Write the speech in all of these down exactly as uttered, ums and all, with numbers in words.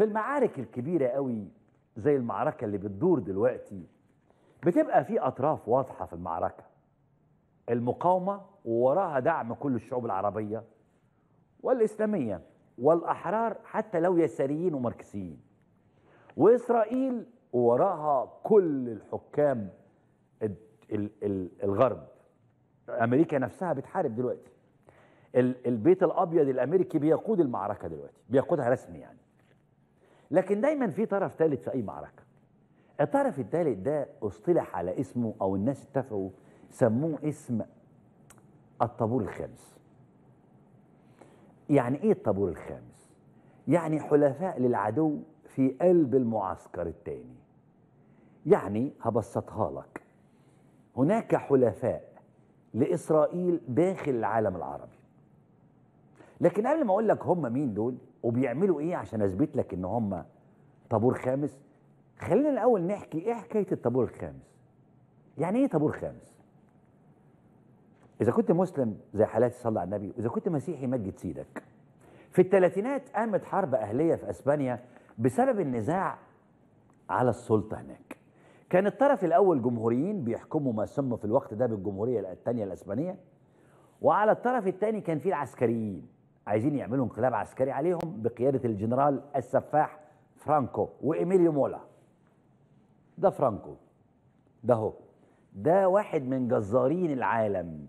في المعارك الكبيرة قوي زي المعركة اللي بتدور دلوقتي بتبقى في أطراف واضحة في المعركة، المقاومة ووراها دعم كل الشعوب العربية والإسلامية والأحرار حتى لو يساريين وماركسيين، وإسرائيل وراها كل الحكام الغرب. أمريكا نفسها بتحارب دلوقتي، البيت الأبيض الأمريكي بيقود المعركة دلوقتي، بيقودها رسمي يعني. لكن دايما في طرف ثالث في أي معركة. الطرف الثالث ده اصطلح على اسمه أو الناس اتفقوا سموه اسم الطابور الخامس. يعني إيه الطابور الخامس؟ يعني حلفاء للعدو في قلب المعسكر الثاني. يعني هبسطها لك، هناك حلفاء لإسرائيل داخل العالم العربي. لكن قبل ما أقول لك هم مين دول وبيعملوا إيه عشان أثبت لك إن هم طابور خامس، خلينا الأول نحكي إيه حكاية الطابور الخامس. يعني إيه طابور خامس؟ إذا كنت مسلم زي حالاتي صلى على النبي، وإذا كنت مسيحي مجد سيدك. في الثلاثينات قامت حرب أهلية في أسبانيا بسبب النزاع على السلطة هناك. كان الطرف الأول جمهوريين بيحكموا ما سموا في الوقت ده بالجمهورية الثانية الأسبانية، وعلى الطرف الثاني كان في العسكريين عايزين يعملوا انقلاب عسكري عليهم بقيادة الجنرال السفاح فرانكو وإيميليو مولا. ده فرانكو ده هو ده واحد من جزارين العالم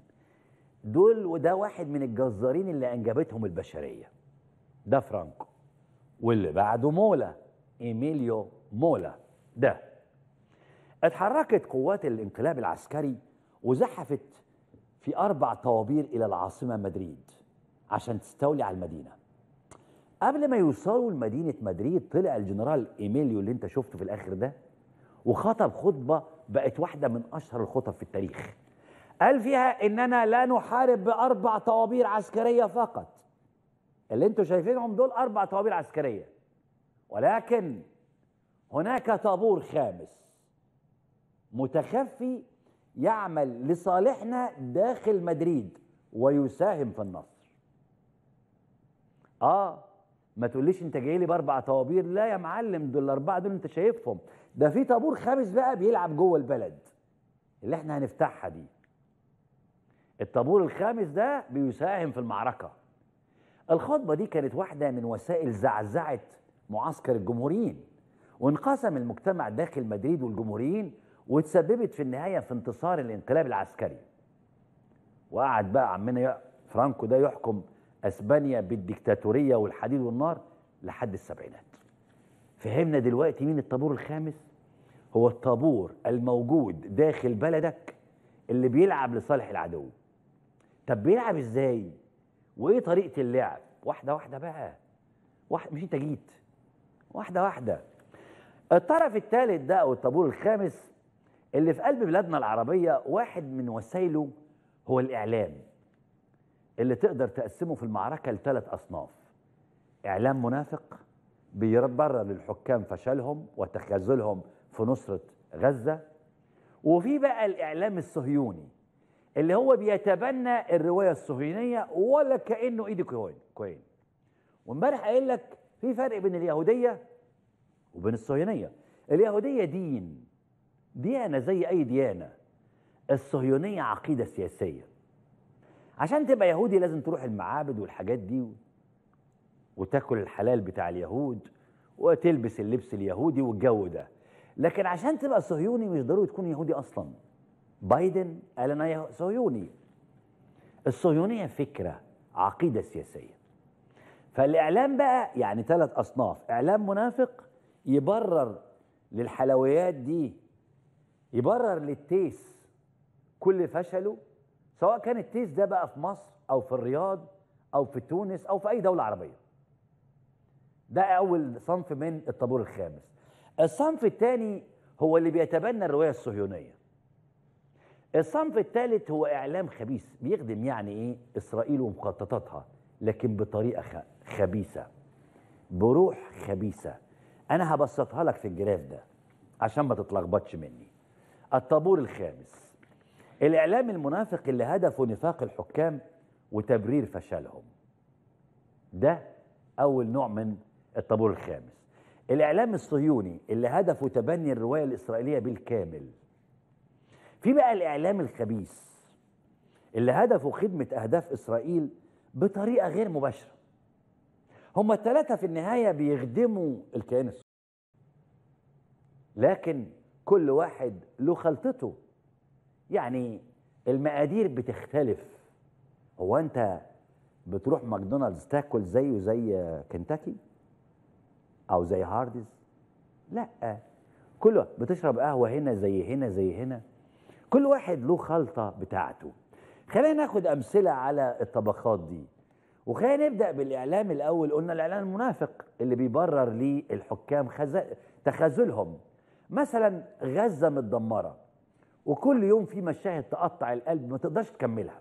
دول، وده واحد من الجزارين اللي أنجبتهم البشرية. ده فرانكو، واللي بعده مولا، إيميليو مولا. ده اتحركت قوات الانقلاب العسكري وزحفت في أربع طوابير إلى العاصمة مدريد عشان تستولي على المدينة. قبل ما يوصلوا لمدينة مدريد طلع الجنرال إيميليو اللي انت شفته في الآخر ده وخطب خطبة بقت واحدة من أشهر الخطب في التاريخ، قال فيها إننا لا نحارب بأربع طوابير عسكرية فقط. اللي انتوا شايفينهم دول أربع طوابير عسكرية، ولكن هناك طابور خامس متخفي يعمل لصالحنا داخل مدريد ويساهم في النصر. آه ما تقوليش انت جاي لي باربع طوابير، لا يا معلم، دول الأربعة دول انت شايفهم، ده في طابور خامس بقى بيلعب جوه البلد اللي احنا هنفتحها دي. الطابور الخامس ده بيساهم في المعركة. الخطبة دي كانت واحدة من وسائل زعزعة معسكر الجمهوريين، وانقسم المجتمع داخل مدريد والجمهوريين، وتسببت في النهاية في انتصار الانقلاب العسكري. وقعد بقى عمنا فرانكو ده يحكم أسبانيا بالديكتاتورية والحديد والنار لحد السبعينات. فهمنا دلوقتي مين الطابور الخامس؟ هو الطابور الموجود داخل بلدك اللي بيلعب لصالح العدو. طب بيلعب ازاي؟ وايه طريقة اللعب؟ واحدة واحدة بقى، واحد مش انت جيت، واحدة واحدة. الطرف الثالث ده أو الطابور الخامس اللي في قلب بلادنا العربية، واحد من وسائله هو الإعلام، اللي تقدر تقسمه في المعركة لثلاث أصناف: إعلام منافق بيبرر للحكام فشلهم وتخاذلهم في نصرة غزة، وفي بقى الإعلام الصهيوني اللي هو بيتبنى الرواية الصهيونية ولا كأنه إيدي كوين. وامبارح قايل لك في فرق بين اليهودية وبين الصهيونية. اليهودية دين، ديانة زي أي ديانة. الصهيونية عقيدة سياسية. عشان تبقى يهودي لازم تروح المعابد والحاجات دي وتاكل الحلال بتاع اليهود وتلبس اللبس اليهودي والجو ده. لكن عشان تبقى صهيوني مش ضروري تكون يهودي أصلا. بايدن قال أنا صهيوني. الصهيونية فكرة، عقيدة سياسية. فالإعلام بقى يعني ثلاث أصناف: إعلام منافق يبرر للحلويات دي، يبرر للتيس كل فشله، سواء كان التيس ده بقى في مصر أو في الرياض أو في تونس أو في أي دولة عربية. ده أول صنف من الطابور الخامس. الصنف الثاني هو اللي بيتبنى الرواية الصهيونية. الصنف الثالث هو إعلام خبيث بيخدم يعني إيه إسرائيل ومخططاتها، لكن بطريقة خبيثة، بروح خبيثة. أنا هبسطها لك في الجراف ده عشان ما تتلخبطش مني. الطابور الخامس: الإعلام المنافق اللي هدفه نفاق الحكام وتبرير فشلهم. ده أول نوع من الطابور الخامس. الإعلام الصهيوني اللي هدفه تبني الرواية الإسرائيلية بالكامل. في بقى الإعلام الخبيث اللي هدفه خدمة أهداف إسرائيل بطريقة غير مباشرة. هما الثلاثة في النهاية بيخدموا الكيان الصهيوني، لكن كل واحد له خلطته، يعني المقادير بتختلف. هو أنت بتروح ماكدونالدز تاكل زيه زي كنتاكي أو زي هارديز؟ لأ، كل واحد بتشرب قهوة هنا زي هنا زي هنا، كل واحد له خلطة بتاعته. خلينا ناخد أمثلة على الطبقات دي، وخلينا نبدأ بالإعلام الأول. قلنا الإعلام المنافق اللي بيبرر ليه الحكام خز... تخاذلهم. مثلا غزة متدمرة وكل يوم في مشاهد تقطع القلب ما تقدرش تكملها،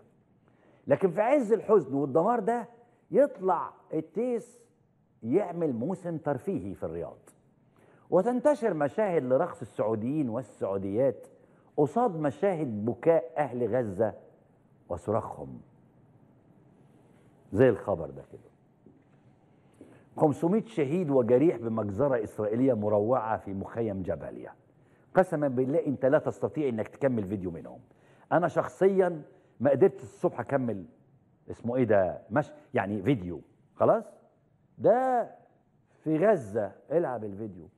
لكن في عز الحزن والدمار ده يطلع التيس يعمل موسم ترفيهي في الرياض، وتنتشر مشاهد لرقص السعوديين والسعوديات قصاد مشاهد بكاء أهل غزة وصراخهم زي الخبر ده كده. خمسمائة شهيد وجريح بمجزرة إسرائيلية مروعة في مخيم جباليا. قسما بالله أنت لا تستطيع أنك تكمل فيديو منهم. أنا شخصيا ما قدرت الصبح أكمل اسمه إيه ده مش يعني فيديو، خلاص ده في غزة. العب الفيديو.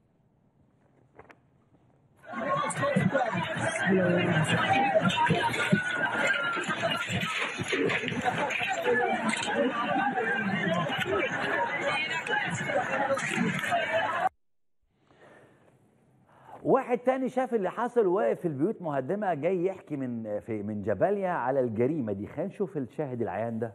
واحد تاني شاف اللي حصل واقف في البيوت مهدمه جاي يحكي من في من جباليا على الجريمه دي. خلينا نشوف الشاهد العيان ده.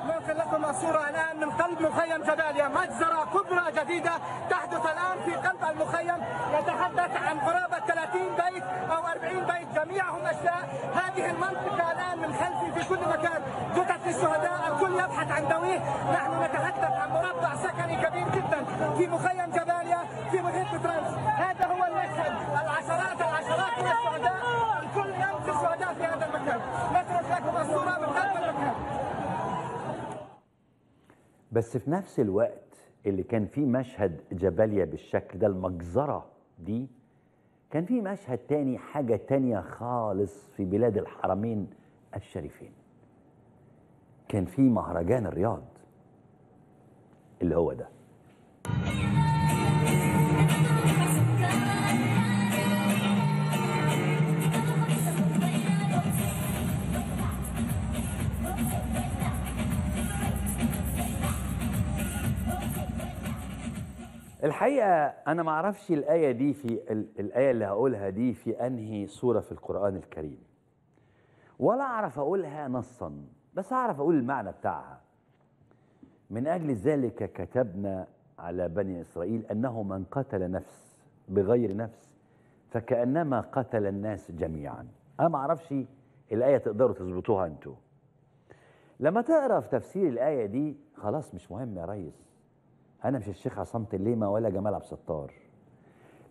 ممكن لكم صورة الآن من قلب مخيم جباليا، مجزرة كبرى جديدة تحدث الآن في قلب المخيم. نتحدث عن قرابة ثلاثين بيت أو أربعين بيت جميعهم أشلاء. هذه المنطقة الآن من خلفي في كل مكان جثث الشهداء، الكل يبحث عن دويه. نحن نتحدث عن مربع سكني كبير جدا في مخيم جباليا في محيط طرابلس. هذا هو المشهد، العشرات العشرات من الشهداء، الكل يمشي الشهداء في هذا المكان. نترك لكم الصورة من قلب المكان. بس في نفس الوقت اللي كان فيه مشهد جباليا بالشكل ده المجزرة دي، كان فيه مشهد تاني، حاجة تانية خالص في بلاد الحرمين الشريفين. كان فيه مهرجان الرياض اللي هو ده. الحقيقة أنا ما أعرفش الآية دي في الآية اللي هقولها دي في أنهي سورة في القرآن الكريم، ولا أعرف أقولها نصا، بس أعرف أقول المعنى بتاعها. من أجل ذلك كتبنا على بني إسرائيل أنه من قتل نفس بغير نفس فكأنما قتل الناس جميعا. أنا ما أعرفش الآية تقدروا تظبطوها أنتوا. لما تقرأ في تفسير الآية دي خلاص مش مهم يا ريس، أنا مش الشيخ عصام الليمة ولا جمال عبد الستار.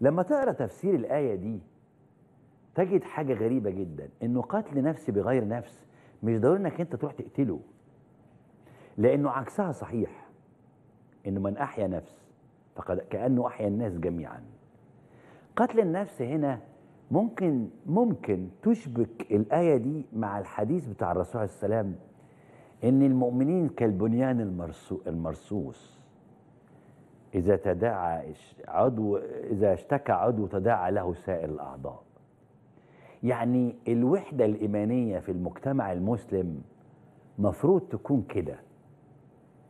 لما تقرأ تفسير الآية دي تجد حاجة غريبة جدا، إنه قتل نفس بغير نفس مش ضروري إنك أنت تروح تقتله، لأنه عكسها صحيح، إنه من أحيا نفس فقد كأنه أحيا الناس جميعا. قتل النفس هنا ممكن ممكن تشبك الآية دي مع الحديث بتاع الرسول عليه السلام إن المؤمنين كالبنيان المرصو المرصوص، إذا تداعى عضو إذا اشتكى عضو تداعى له سائر الأعضاء. يعني الوحدة الإيمانية في المجتمع المسلم مفروض تكون كده،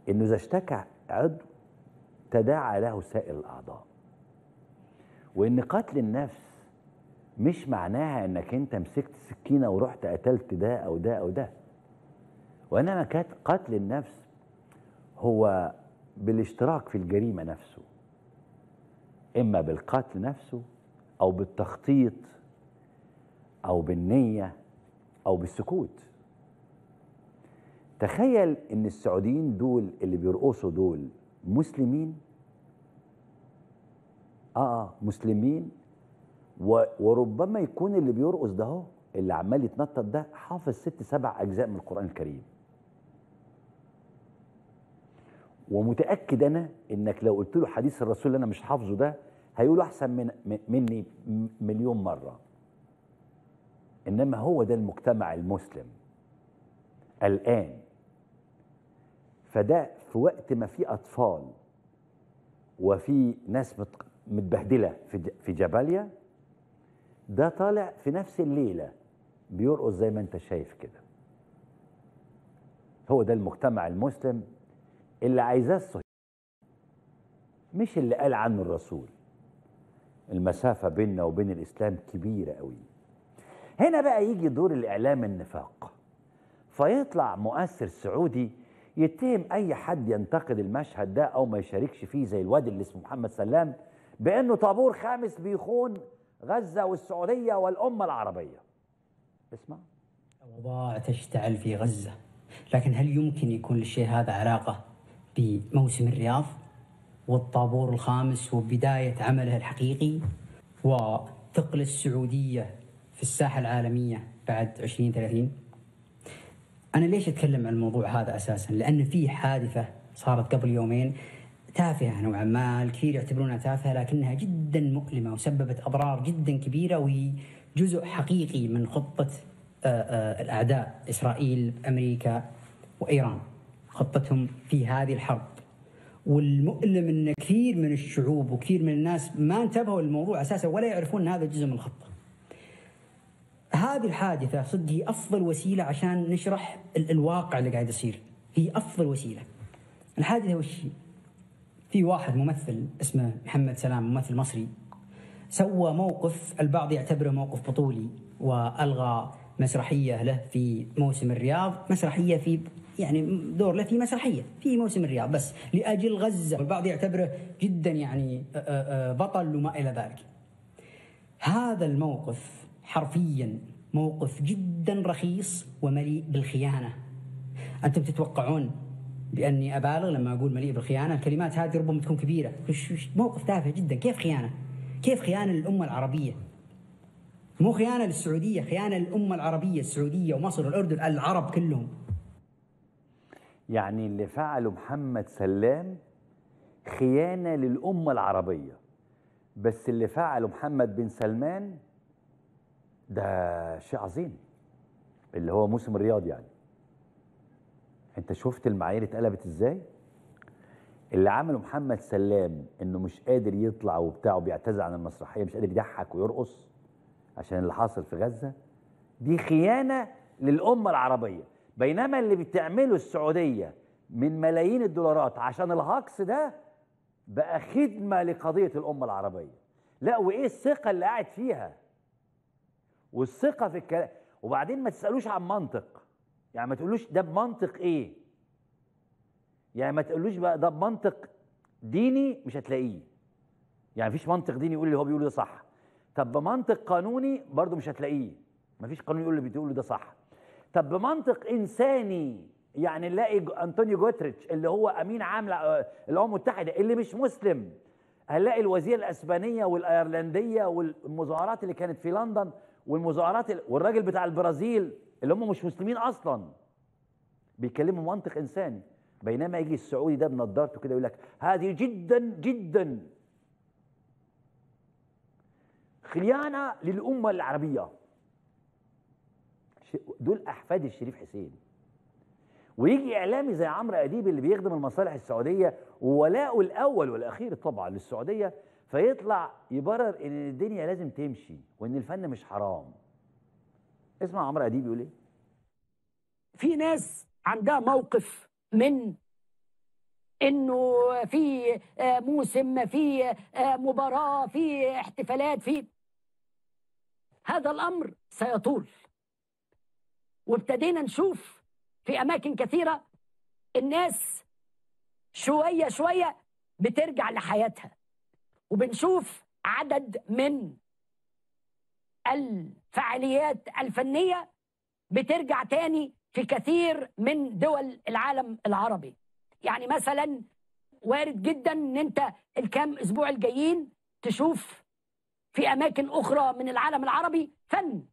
إنه إذا اشتكى عضو تداعى له سائر الأعضاء، وإن قتل النفس مش معناها إنك أنت مسكت سكينة ورحت قتلت ده أو ده أو ده، وإنما كانت قتل النفس هو بالاشتراك في الجريمة نفسه، إما بالقتل نفسه أو بالتخطيط أو بالنية أو بالسكوت. تخيل إن السعوديين دول اللي بيرقصوا دول مسلمين، آه مسلمين، وربما يكون اللي بيرقص ده هو اللي عمال يتنطط ده حافظ ست سبع أجزاء من القرآن الكريم، ومتاكد انا انك لو قلت له حديث الرسول اللي انا مش حافظه ده هيقوله احسن من مني مليون مره. انما هو ده المجتمع المسلم الان. فده في وقت ما في اطفال وفي ناس متبهدله في جباليا، ده طالع في نفس الليله بيرقص زي ما انت شايف كده. هو ده المجتمع المسلم اللي عايزاه الصهيونية، مش اللي قال عنه الرسول. المسافة بيننا وبين الإسلام كبيرة قوي. هنا بقى يجي دور الإعلام النفاق، فيطلع مؤثر سعودي يتهم أي حد ينتقد المشهد ده أو ما يشاركش فيه، زي الواد اللي اسمه محمد سلام، بأنه طابور خامس بيخون غزة والسعودية والأمة العربية. اسمع. الأوضاع تشتعل في غزة، لكن هل يمكن يكون للشيء هذا علاقة بموسم الرياض والطابور الخامس وبداية عمله الحقيقي وثقل السعودية في الساحة العالمية بعد عشرين ثلاثين؟ أنا ليش أتكلم عن الموضوع هذا أساساً؟ لأن في حادثة صارت قبل يومين تافهة نوعاً ما، الكثير يعتبرونها تافهة، لكنها جداً مؤلمة وسببت أضرار جداً كبيرة، وهي جزء حقيقي من خطة الأعداء إسرائيل أمريكا وإيران، خطتهم في هذه الحرب. والمؤلم أن كثير من الشعوب وكثير من الناس ما انتبهوا للموضوع أساسا ولا يعرفون أن هذا جزء من الخطة. هذه الحادثة صدق هي أفضل وسيلة عشان نشرح الواقع اللي قاعد يصير، هي أفضل وسيلة. الحادثة وش هي؟ في واحد ممثل اسمه محمد سلام، ممثل مصري، سوى موقف البعض يعتبره موقف بطولي، وألغى مسرحية له في موسم الرياض، مسرحية في يعني دور له في مسرحية في موسم الرياض بس لأجل غزة، والبعض يعتبره جدا يعني بطل وما إلى ذلك. هذا الموقف حرفيا موقف جدا رخيص ومليء بالخيانة. أنتم تتوقعون بأني أبالغ لما أقول مليء بالخيانة؟ الكلمات هذه ربما تكون كبيرة. موقف تافه جدا. كيف خيانة؟ كيف خيانة للأمة العربية؟ مو خيانة للسعودية، خيانة للأمة العربية، السعودية ومصر والأردن، العرب كلهم. يعني اللي فعله محمد سلام خيانة للأمة العربية، بس اللي فعله محمد بن سلمان ده شيء عظيم، اللي هو موسم الرياض. يعني انت شفت المعايير اتقلبت ازاي؟ اللي عمله محمد سلام انه مش قادر يطلع وبتاعه، بيعتذر عن المسرحية، مش قادر يضحك ويرقص عشان اللي حاصل في غزة، دي خيانة للأمة العربية. بينما اللي بتعمله السعودية من ملايين الدولارات عشان الهاكس ده بقى خدمة لقضية الأمة العربية. لا، وإيه الثقة اللي قاعد فيها والثقة في الكلام. وبعدين ما تسألوش عن منطق، يعني ما تقولوش ده بمنطق إيه، يعني ما تقولوش بقى ده بمنطق ديني، مش هتلاقيه. يعني مفيش منطق ديني يقول اللي هو بيقوله ده صح. طب بمنطق قانوني برضه مش هتلاقيه، مفيش قانون يقول اللي بتقوله ده صح. طب بمنطق انساني، يعني نلاقي انطونيو جوتريتش اللي هو امين عام الامم المتحده اللي مش مسلم، هنلاقي الوزيره الاسبانيه والايرلنديه والمظاهرات اللي كانت في لندن والمظاهرات ال... والراجل بتاع البرازيل اللي هم مش مسلمين اصلا، بيتكلموا منطق انساني. بينما يجي السعودي ده بنضارته كده يقول لك هذه جدا جدا خيانة للأمة العربية. دول أحفاد الشريف حسين. ويجي إعلامي زي عمرو اديب اللي بيخدم المصالح السعودية وولاؤه الأول والأخير طبعا للسعودية، فيطلع يبرر إن الدنيا لازم تمشي وإن الفن مش حرام. اسمع عمرو اديب يقول إيه؟ في ناس عندها موقف من إنه في موسم، في مباراة، في احتفالات، في هذا الأمر سيطول. وابتدينا نشوف في أماكن كثيرة الناس شوية شوية بترجع لحياتها، وبنشوف عدد من الفعاليات الفنية بترجع تاني في كثير من دول العالم العربي. يعني مثلا وارد جدا ان انت الكام اسبوع الجايين تشوف في اماكن اخرى من العالم العربي فن،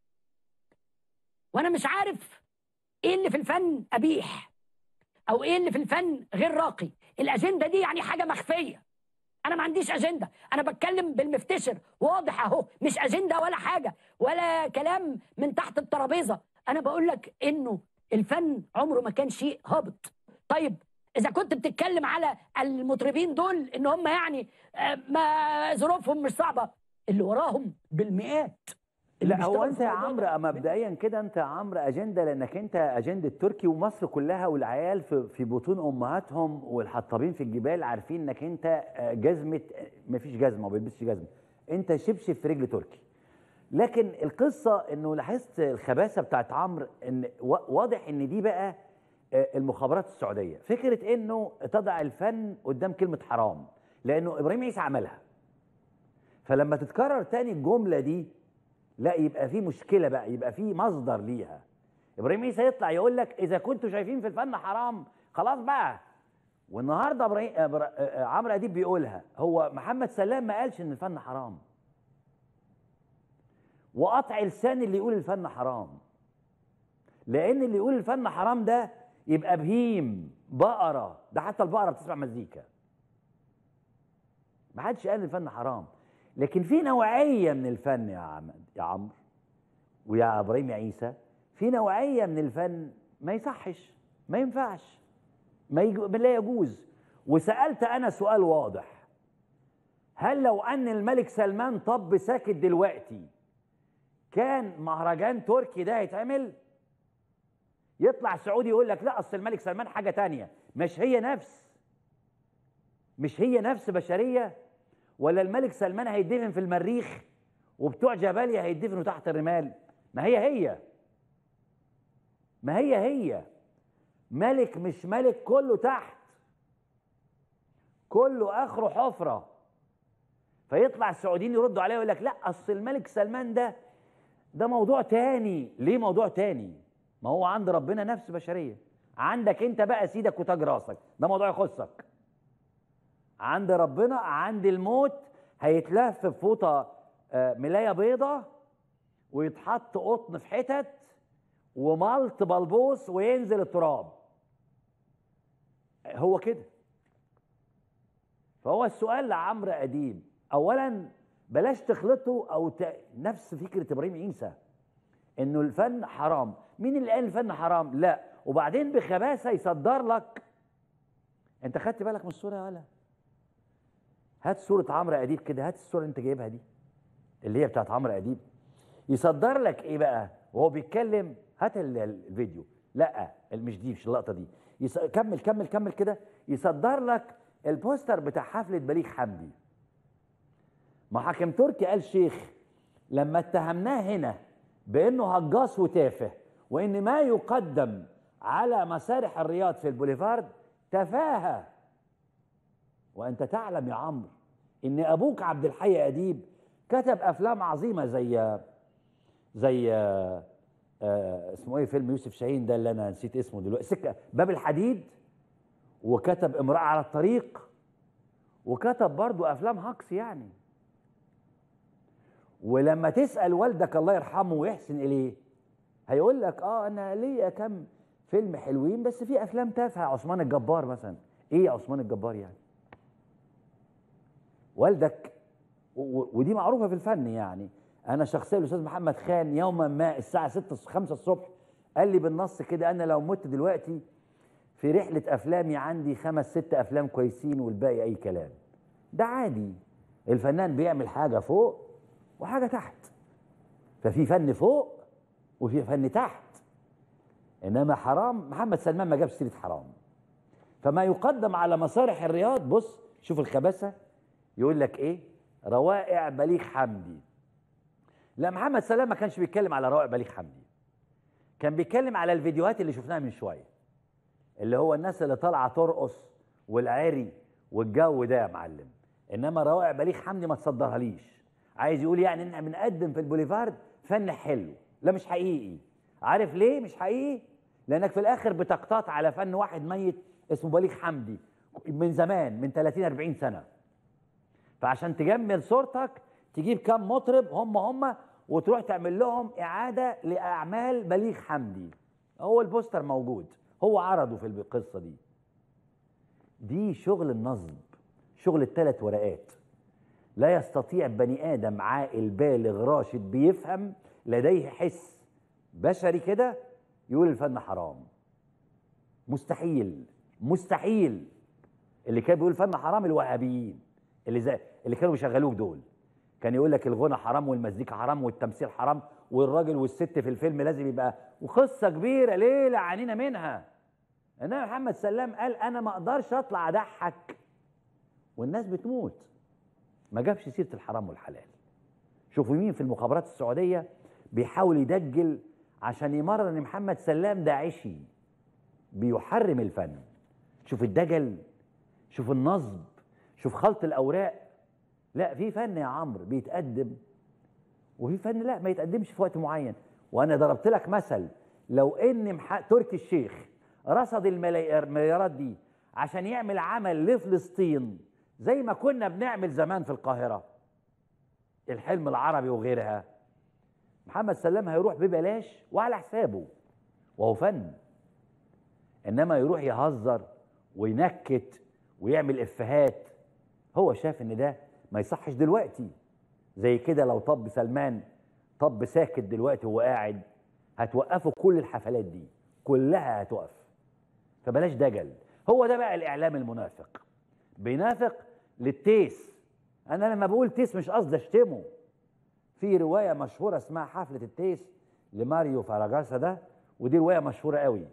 وانا مش عارف ايه اللي في الفن قبيح. أو إيه اللي في الفن غير راقي. الأجندة دي يعني حاجة مخفية. أنا ما عنديش أجندة، أنا بتكلم بالمفتشر واضح أهو، مش أجندة ولا حاجة ولا كلام من تحت الترابيزة. أنا بقول لك إنه الفن عمره ما كان شيء هابط. طيب إذا كنت بتتكلم على المطربين دول إن هم يعني ما ظروفهم مش صعبة، اللي وراهم بالمئات. لا هو انت يا عمرو مبدئيا كده انت يا عمرو اجنده، لانك انت اجنده تركي ومصر كلها والعيال في, في بطون امهاتهم والحطابين في الجبال عارفين انك انت جزمه، مفيش جزمه ما بيلبسش جزمه، انت شبشب في رجل تركي. لكن القصه انه لاحظت الخباثه بتاعت عمرو، ان واضح ان دي بقى المخابرات السعوديه، فكره انه تضع الفن قدام كلمه حرام، لانه ابراهيم عيسى عملها. فلما تتكرر تاني الجمله دي لا يبقى في مشكلة بقى، يبقى في مصدر ليها. إبراهيم عيسى يطلع يقول لك إذا كنتوا شايفين في الفن حرام خلاص بقى. والنهارده إبراهيم عمرو اديب بيقولها، هو محمد سلام ما قالش إن الفن حرام. وقطع لسان اللي يقول الفن حرام. لأن اللي يقول الفن حرام ده يبقى بهيم، بقرة، ده حتى البقرة بتسمع مزيكا. ما حدش قال الفن حرام. لكن في نوعية من الفن يا عماد يا عمرو ويا إبراهيم عيسى، في نوعية من الفن ما يصحش، ما ينفعش، ما لا يجوز. وسألت أنا سؤال واضح، هل لو أن الملك سلمان طب ساكت دلوقتي كان مهرجان تركي ده هيتعمل؟ يطلع سعودي يقول لك لا أصل الملك سلمان حاجة تانية. مش هي نفس، مش هي نفس بشرية؟ ولا الملك سلمان هيدفن في المريخ وبتوع جباليا هيدفنوا تحت الرمال؟ ما هي هي ما هي هي ملك مش ملك، كله تحت، كله اخره حفره. فيطلع السعوديين يردوا عليه ويقول لك لا اصل الملك سلمان ده ده موضوع تاني. ليه موضوع تاني؟ ما هو عند ربنا نفس بشريه. عندك انت بقى سيدك وتاج راسك، ده موضوع يخصك. عند ربنا عند الموت هيتلف بفوطه ملايه بيضه ويتحط قطن في حتت وملط بلبوس وينزل التراب. هو كده. فهو السؤال لعمرو اديب، اولا بلاش تخلطه او ت... نفس فكره ابراهيم عيسى انه الفن حرام. مين اللي قال الفن حرام؟ لا. وبعدين بخباثه يصدر لك، انت خدت بالك من الصوره ولا؟ هات صورة عمرو اديب كده، هات الصورة اللي انت جايبها دي اللي هي بتاعت عمرو اديب، يصدر لك ايه بقى وهو بيتكلم؟ هات الفيديو. لا مش دي، مش اللقطة دي. يص... كمل كمل كمل كده. يصدر لك البوستر بتاع حفلة بليغ حمدي. ما حاكم تركي قال شيخ لما اتهمناه هنا بانه هجاص وتافه وان ما يقدم على مسارح الرياض في البوليفارد تفاهة. وأنت تعلم يا عمرو إن أبوك عبد الحليم أديب كتب أفلام عظيمة زي زي اسمه إيه فيلم يوسف شاهين ده اللي أنا نسيت اسمه دلوقتي، سكة باب الحديد، وكتب امرأة على الطريق، وكتب برضه أفلام هكس يعني. ولما تسأل والدك الله يرحمه ويحسن إليه هيقول لك آه أنا ليا كم فيلم حلوين بس في أفلام تافهة. عثمان الجبار مثلا، إيه عثمان الجبار يعني؟ والدك ودي معروفه في الفن يعني. انا شخصيا الاستاذ محمد خان يوما ما الساعه ستة خمسة الصبح قال لي بالنص كده انا لو مت دلوقتي في رحله افلامي عندي خمس ست افلام كويسين والباقي اي كلام. ده عادي، الفنان بيعمل حاجه فوق وحاجه تحت، ففي فن فوق وفي فن تحت. انما حرام، محمد سلمان ما جابش سيره حرام. فما يقدم على مسارح الرياض، بص شوف الخباثه، يقول لك ايه؟ روائع بليغ حمدي. لا محمد سلام ما كانش بيتكلم على روائع بليغ حمدي، كان بيتكلم على الفيديوهات اللي شفناها من شويه، اللي هو الناس اللي طالعه ترقص والعري والجو ده يا معلم. انما روائع بليغ حمدي ما تصدرها ليش. عايز يقول يعني ان احنا بنقدم في البوليفارد فن حلو. لا مش حقيقي. عارف ليه مش حقيقي؟ لانك في الاخر بتقتات على فن واحد ميت اسمه بليغ حمدي من زمان، من ثلاثين أربعين سنه. فعشان تجمل صورتك تجيب كام مطرب هم هم وتروح تعمل لهم إعادة لأعمال بليغ حمدي. هو البوستر موجود، هو عرضه في القصة دي. دي شغل النصب، شغل الثلاث ورقات. لا يستطيع بني آدم عاقل بالغ راشد بيفهم لديه حس بشري كده يقول الفن حرام. مستحيل مستحيل. اللي كان بيقول الفن حرام الوهابيين اللي زي اللي كانوا بيشغلوك دول، كان يقول لك الغنى حرام والمزيكا حرام والتمثيل حرام والراجل والست في الفيلم لازم يبقى وقصه كبيره ليه لعانينا منها. انما محمد سلام قال انا ما اقدرش اطلع اضحك والناس بتموت، ما جابش سيره الحرام والحلال. شوفوا مين في المخابرات السعوديه بيحاول يدجل عشان يمرن محمد سلام داعشي بيحرم الفن. شوف الدجل، شوف النصب، شوف خلط الاوراق. لا في فن يا عمرو بيتقدم وفي فن لا ما يتقدمش في وقت معين. وانا ضربت لك مثل، لو ان مح... تركي الشيخ رصد المليارات دي عشان يعمل عمل لفلسطين زي ما كنا بنعمل زمان في القاهره، الحلم العربي وغيرها، محمد سلام هيروح ببلاش وعلى حسابه وهو فن. انما يروح يهزر وينكت ويعمل افيهات، هو شاف ان ده ما يصحش دلوقتي. زي كده لو طب سلمان طب ساكت دلوقتي وهو قاعد هتوقفوا كل الحفلات دي كلها هتوقف. فبلاش دجل. هو ده بقى الاعلام المنافق، بينافق للتيس. انا لما بقول تيس مش قصدي اشتمه. في روايه مشهوره اسمها حفله التيس لماريو فاراجاسا ده، ودي روايه مشهوره قوي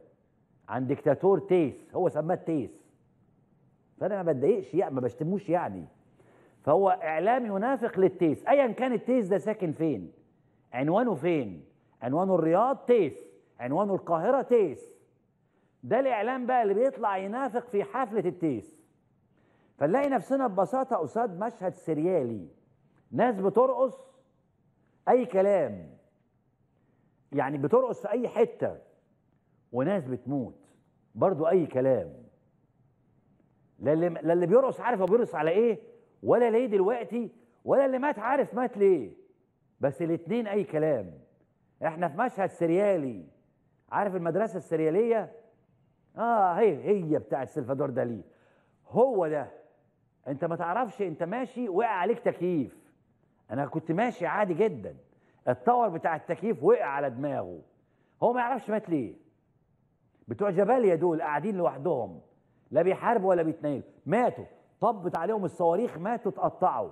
عن ديكتاتور تيس هو سماه التيس. فانا ما بتضايقش يعني ما بشتموش يعني. فهو اعلام ينافق للتيس ايا كان التيس ده ساكن فين، عنوانه فين، عنوانه الرياض تيس، عنوانه القاهره تيس. ده الاعلام بقى اللي بيطلع ينافق في حفله التيس. فنلاقي نفسنا ببساطه قصاد مشهد سريالي، ناس بترقص اي كلام، يعني بترقص في اي حته، وناس بتموت برضو اي كلام. لا اللي, لا اللي بيرقص عارف هو بيرقص على ايه ولا ليه دلوقتي، ولا اللي مات عارف مات ليه، بس الاتنين اي كلام. احنا في مشهد سريالي. عارف المدرسه السرياليه؟ اه هي هي بتاعت سلفادور دالي. هو ده. انت ما تعرفش انت ماشي وقع عليك تكييف. انا كنت ماشي عادي جدا، الطور بتاع التكييف وقع على دماغه، هو ما يعرفش مات ليه. بتوع جباليا دول قاعدين لوحدهم، لا بيحاربوا ولا بيتنيلوا، ماتوا، طبت عليهم الصواريخ ماتوا اتقطعوا.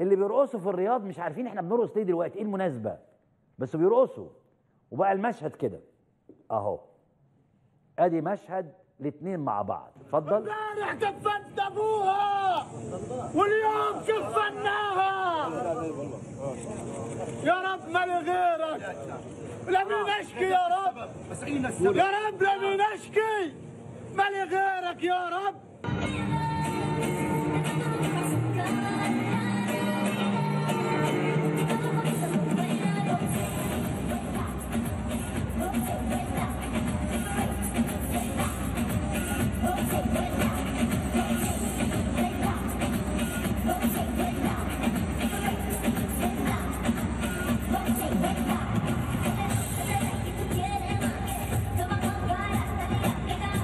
اللي بيرقصوا في الرياض مش عارفين احنا بنرقص ليه دلوقتي، ايه المناسبه، بس بيرقصوا. وبقى المشهد كده اهو، ادي مشهد الاثنين مع بعض. اتفضل. امبارح كفنت ابوها واليوم كفناها، يا رب ما لغيرك، لما نشكي يا رب، يا رب لما نشكي ما لغيرك يا رب.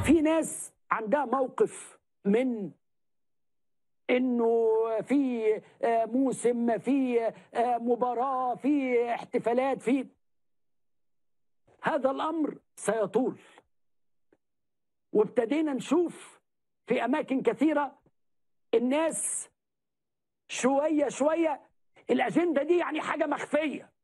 في ناس عندها موقف من انه في موسم، في مباراة، في احتفالات، في هذا الامر سيطول. وابتدينا نشوف في اماكن كثيرة الناس شوية شوية الاجندة دي يعني حاجة مخفية.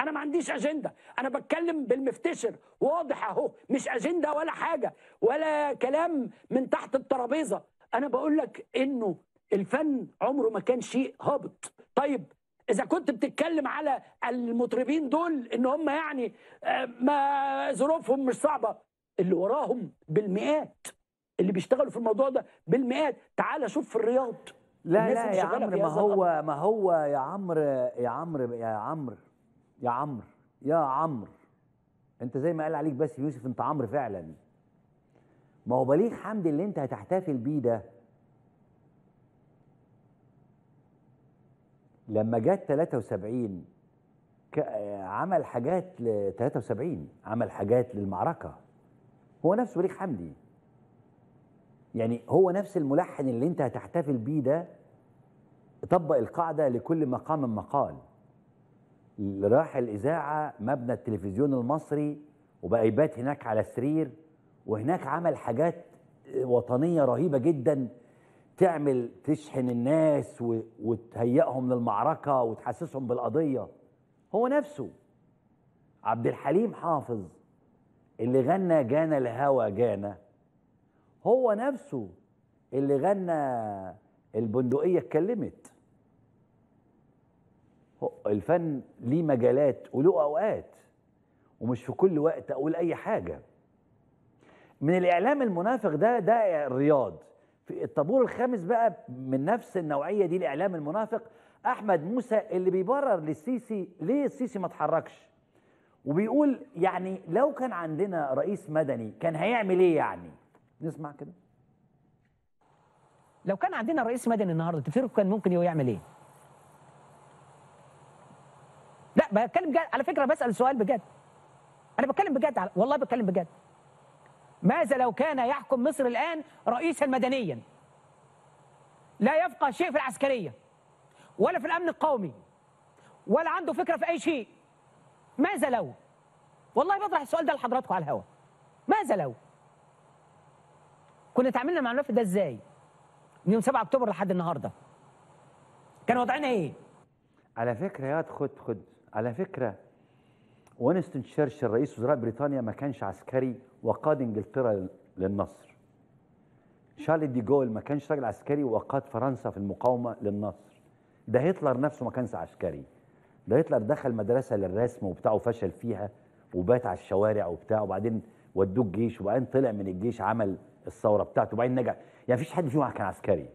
انا ما عنديش اجندة، انا بتكلم بالمفتشر واضح اهو، مش اجندة ولا حاجة ولا كلام من تحت الترابيزة. انا بقول لك انه الفن عمره ما كان شيء هابط. طيب اذا كنت بتتكلم على المطربين دول ان هم يعني ما ظروفهم مش صعبة، اللي وراهم بالمئات، اللي بيشتغلوا في الموضوع ده بالمئات. تعال شوف في الرياض. لا لا يا عمرو، ما هو ما هو يا عمرو يا عمرو يا عمرو يا عمرو يا عمرو انت زي ما قال عليك بس يوسف انت عمرو فعلا. ما هو بليغ حمدي اللي انت هتحتفل بيه ده لما جت ثلاثة وسبعين عمل حاجات ل ثلاثة وسبعين، عمل حاجات للمعركه، هو نفسه بليغ حمدي. يعني هو نفس الملحن اللي انت هتحتفل بيه ده طبق القاعدة لكل مقام مقال. اللي راح الإذاعة مبنى التلفزيون المصري وبقى يبات هناك على السرير، وهناك عمل حاجات وطنية رهيبة جدا تعمل تشحن الناس وتهيئهم للمعركة وتحسسهم بالقضية. هو نفسه عبد الحليم حافظ اللي غنى جانا الهوى جانا، هو نفسه اللي غنى البندقية اتكلمت. الفن ليه مجالات وله أوقات، ومش في كل وقت أقول أي حاجة. من الإعلام المنافق ده ده الرياض. في الطابور الخامس بقى من نفس النوعية دي الإعلام المنافق أحمد موسى اللي بيبرر للسيسي ليه السيسي ما اتحركش، وبيقول يعني لو كان عندنا رئيس مدني كان هيعمل إيه. يعني نسمع كده. لو كان عندنا رئيس مدني النهارده تفتكروا كان ممكن يعمل إيه؟ لا بتكلم بجد على فكرة، بسأل سؤال بجد، أنا بتكلم بجد والله، بتكلم بجد. ماذا لو كان يحكم مصر الآن رئيسا مدنيا لا يفقه شيء في العسكرية ولا في الأمن القومي ولا عنده فكرة في أي شيء؟ ماذا لو؟ والله بطرح السؤال ده لحضراتكم على الهوا. ماذا لو؟ كنا تعاملنا مع الوفد ده إزاي؟ من يوم سبعة أكتوبر لحد النهارده كان وضعنا إيه؟ على فكرة يا خد خد على فكرة وينستون تشرشل رئيس وزراء بريطانيا ما كانش عسكري وقاد انجلترا للنصر. شارل ديجول ما كانش راجل عسكري وقاد فرنسا في المقاومه للنصر. ده هتلر نفسه ما كانش عسكري. ده هتلر دخل مدرسه للرسم وبتاعه فشل فيها وبات على الشوارع وبتاعه، وبعدين ودوه الجيش، وبعدين طلع من الجيش عمل الثوره بتاعته، وبعدين نجح. يعني مفيش حد فيهم كان عسكري.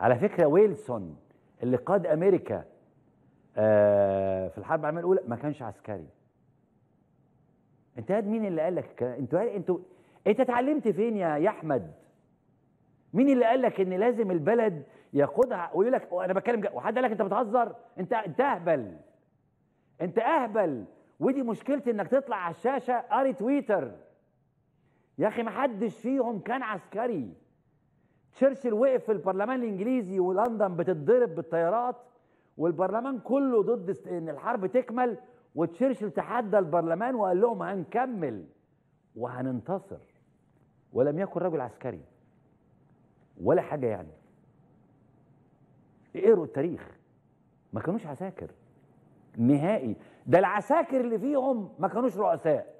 على فكره ويلسون اللي قاد امريكا آه في الحرب العالميه الاولى ما كانش عسكري. انت مين اللي قال لك الكلام؟ انتوا انتوا انت اتعلمت فين يا يا احمد؟ مين اللي قال لك ان لازم البلد يقودها؟ ويقول لك انا بتكلم، وحد قال لك انت بتهزر؟ انت انت اهبل. انت اهبل، ودي مشكلتي انك تطلع على الشاشه قاري تويتر. يا اخي ما حدش فيهم كان عسكري. تشرشل وقف في البرلمان الانجليزي ولندن بتتضرب بالطيارات والبرلمان كله ضد ان الحرب تكمل، وتشرشل تحدى البرلمان وقال لهم هنكمل وهننتصر، ولم يكن رجل عسكري ولا حاجه. يعني اقروا التاريخ، ما كانوش عساكر نهائي. ده العساكر اللي فيهم ما كانوش رؤساء،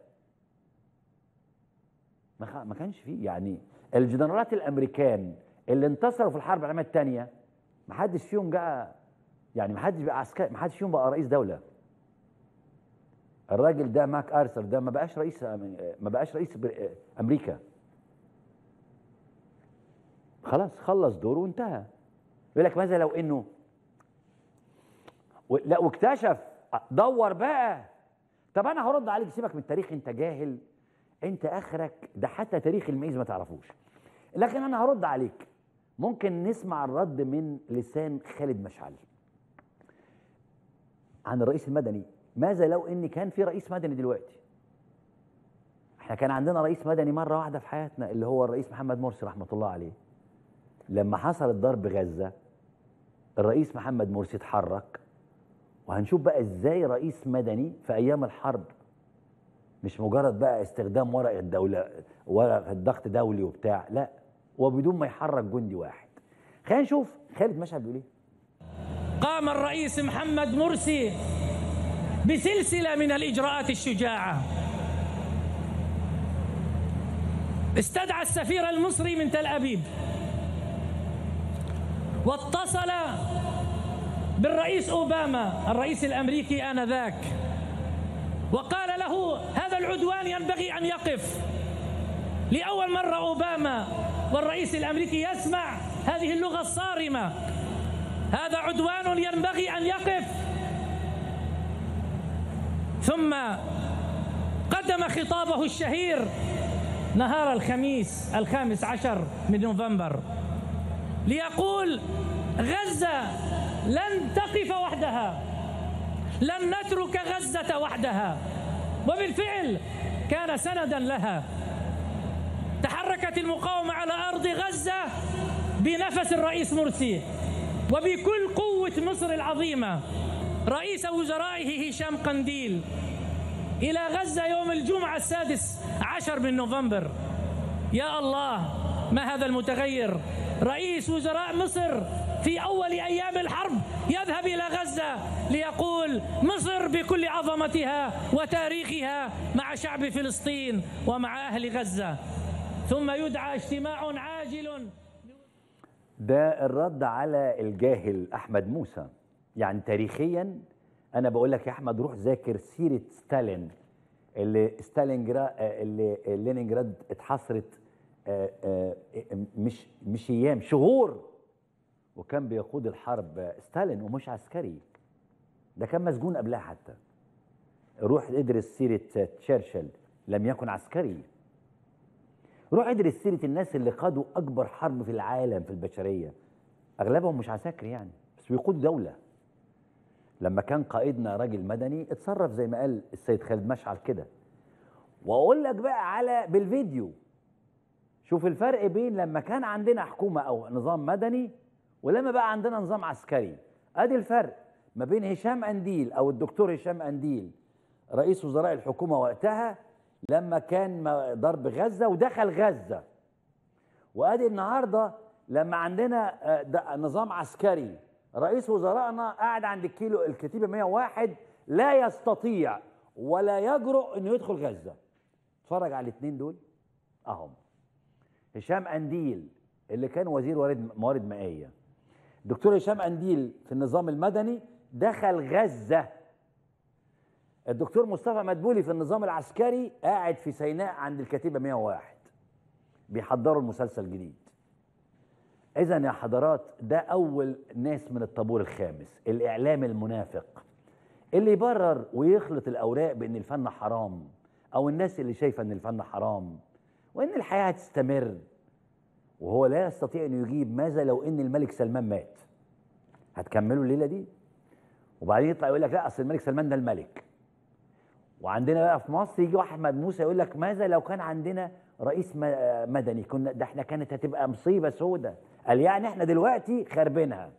ما كانش فيه. يعني الجنرالات الامريكان اللي انتصروا في الحرب العالميه الثانيه ما حدش فيهم جاء، يعني ما حدش بقى عسكري، ما حدش فيهم بقى رئيس دوله. الراجل ده ماك آرثر ده ما بقاش رئيس ما بقاش رئيس امريكا، خلاص خلص دوره وانتهى. يقول لك ماذا لو انه و... لا واكتشف، دور بقى. طب انا هرد عليك، سيبك من التاريخ، انت جاهل، انت اخرك ده حتى تاريخ المعيز ما تعرفوش. لكن انا هرد عليك، ممكن نسمع الرد من لسان خالد مشعل عن الرئيس المدني. ماذا لو ان كان في رئيس مدني دلوقتي؟ احنا كان عندنا رئيس مدني مره واحده في حياتنا، اللي هو الرئيس محمد مرسي رحمه الله عليه. لما حصلت ضرب غزه الرئيس محمد مرسي اتحرك، وهنشوف بقى ازاي رئيس مدني في ايام الحرب مش مجرد بقى استخدام ورقه الدوله ورقه ضغط دولي وبتاع، لا، وبدون ما يحرك جندي واحد. خلينا نشوف خالد مشعل بيقول ايه. قام الرئيس محمد مرسي بسلسلة من الإجراءات الشجاعة. استدعى السفير المصري من تل أبيب، واتصل بالرئيس أوباما الرئيس الأمريكي آنذاك، وقال له هذا العدوان ينبغي أن يقف. لأول مرة أوباما والرئيس الأمريكي يسمع هذه اللغة الصارمة، هذا عدوان ينبغي أن يقف. ثم قدم خطابه الشهير نهار الخميس الخامس عشر من نوفمبر ليقول غزة لن تقف وحدها، لن نترك غزة وحدها. وبالفعل كان سندا لها. تحركت المقاومة على أرض غزة بنفس الرئيس مرسي وبكل قوة مصر العظيمة. رئيس وزرائه هشام قنديل إلى غزة يوم الجمعة السادس عشر من نوفمبر. يا الله، ما هذا المتغير! رئيس وزراء مصر في أول أيام الحرب يذهب إلى غزة ليقول مصر بكل عظمتها وتاريخها مع شعب فلسطين ومع أهل غزة، ثم يدعى اجتماع عاجل. ده الرد على الجاهل أحمد موسى. يعني تاريخيا أنا بقول لك يا أحمد روح ذاكر سيرة ستالين اللي ستالينجراد اللي لينينجراد اتحصرت مش مش أيام، شهور، وكان بيقود الحرب ستالين ومش عسكري، ده كان مسجون قبلها. حتى روح ادرس سيرة تشرشل، لم يكن عسكري. روح ادرس سيرة الناس اللي قادوا أكبر حرب في العالم في البشرية، أغلبهم مش عساكر يعني، بس بيقودوا دولة. لما كان قائدنا راجل مدني اتصرف زي ما قال السيد خالد مشعل كده. وأقول لك بقى على بالفيديو، شوف الفرق بين لما كان عندنا حكومة أو نظام مدني ولما بقى عندنا نظام عسكري. أدي الفرق ما بين هشام قنديل أو الدكتور هشام قنديل رئيس وزراء الحكومة وقتها لما كان ضرب غزة ودخل غزة، وأدي النهاردة لما عندنا نظام عسكري رئيس وزرائنا قاعد عند الكيلو الكتيبة مئة وواحد لا يستطيع ولا يجرؤ إنه يدخل غزة. اتفرج على الاثنين دول أهم. هشام قنديل اللي كان وزير موارد مائية، الدكتور هشام قنديل في النظام المدني دخل غزة. الدكتور مصطفى مدبولي في النظام العسكري قاعد في سيناء عند الكتيبة مئة وواحد بيحضروا المسلسل الجديد. إذا يا حضرات، ده أول ناس من الطابور الخامس، الإعلام المنافق اللي يبرر ويخلط الأوراق بأن الفن حرام، أو الناس اللي شايفة أن الفن حرام وأن الحياة هتستمر، وهو لا يستطيع أن يجيب ماذا لو أن الملك سلمان مات، هتكملوا الليلة دي؟ وبعدين يطلع يقول لك لا أصل الملك سلمان ده الملك. وعندنا بقى في مصر يجي أحمد موسى يقول لك ماذا لو كان عندنا رئيس مدني، كنا ده احنا كانت هتبقى مصيبة سودة، قال يعني احنا دلوقتي خربينها.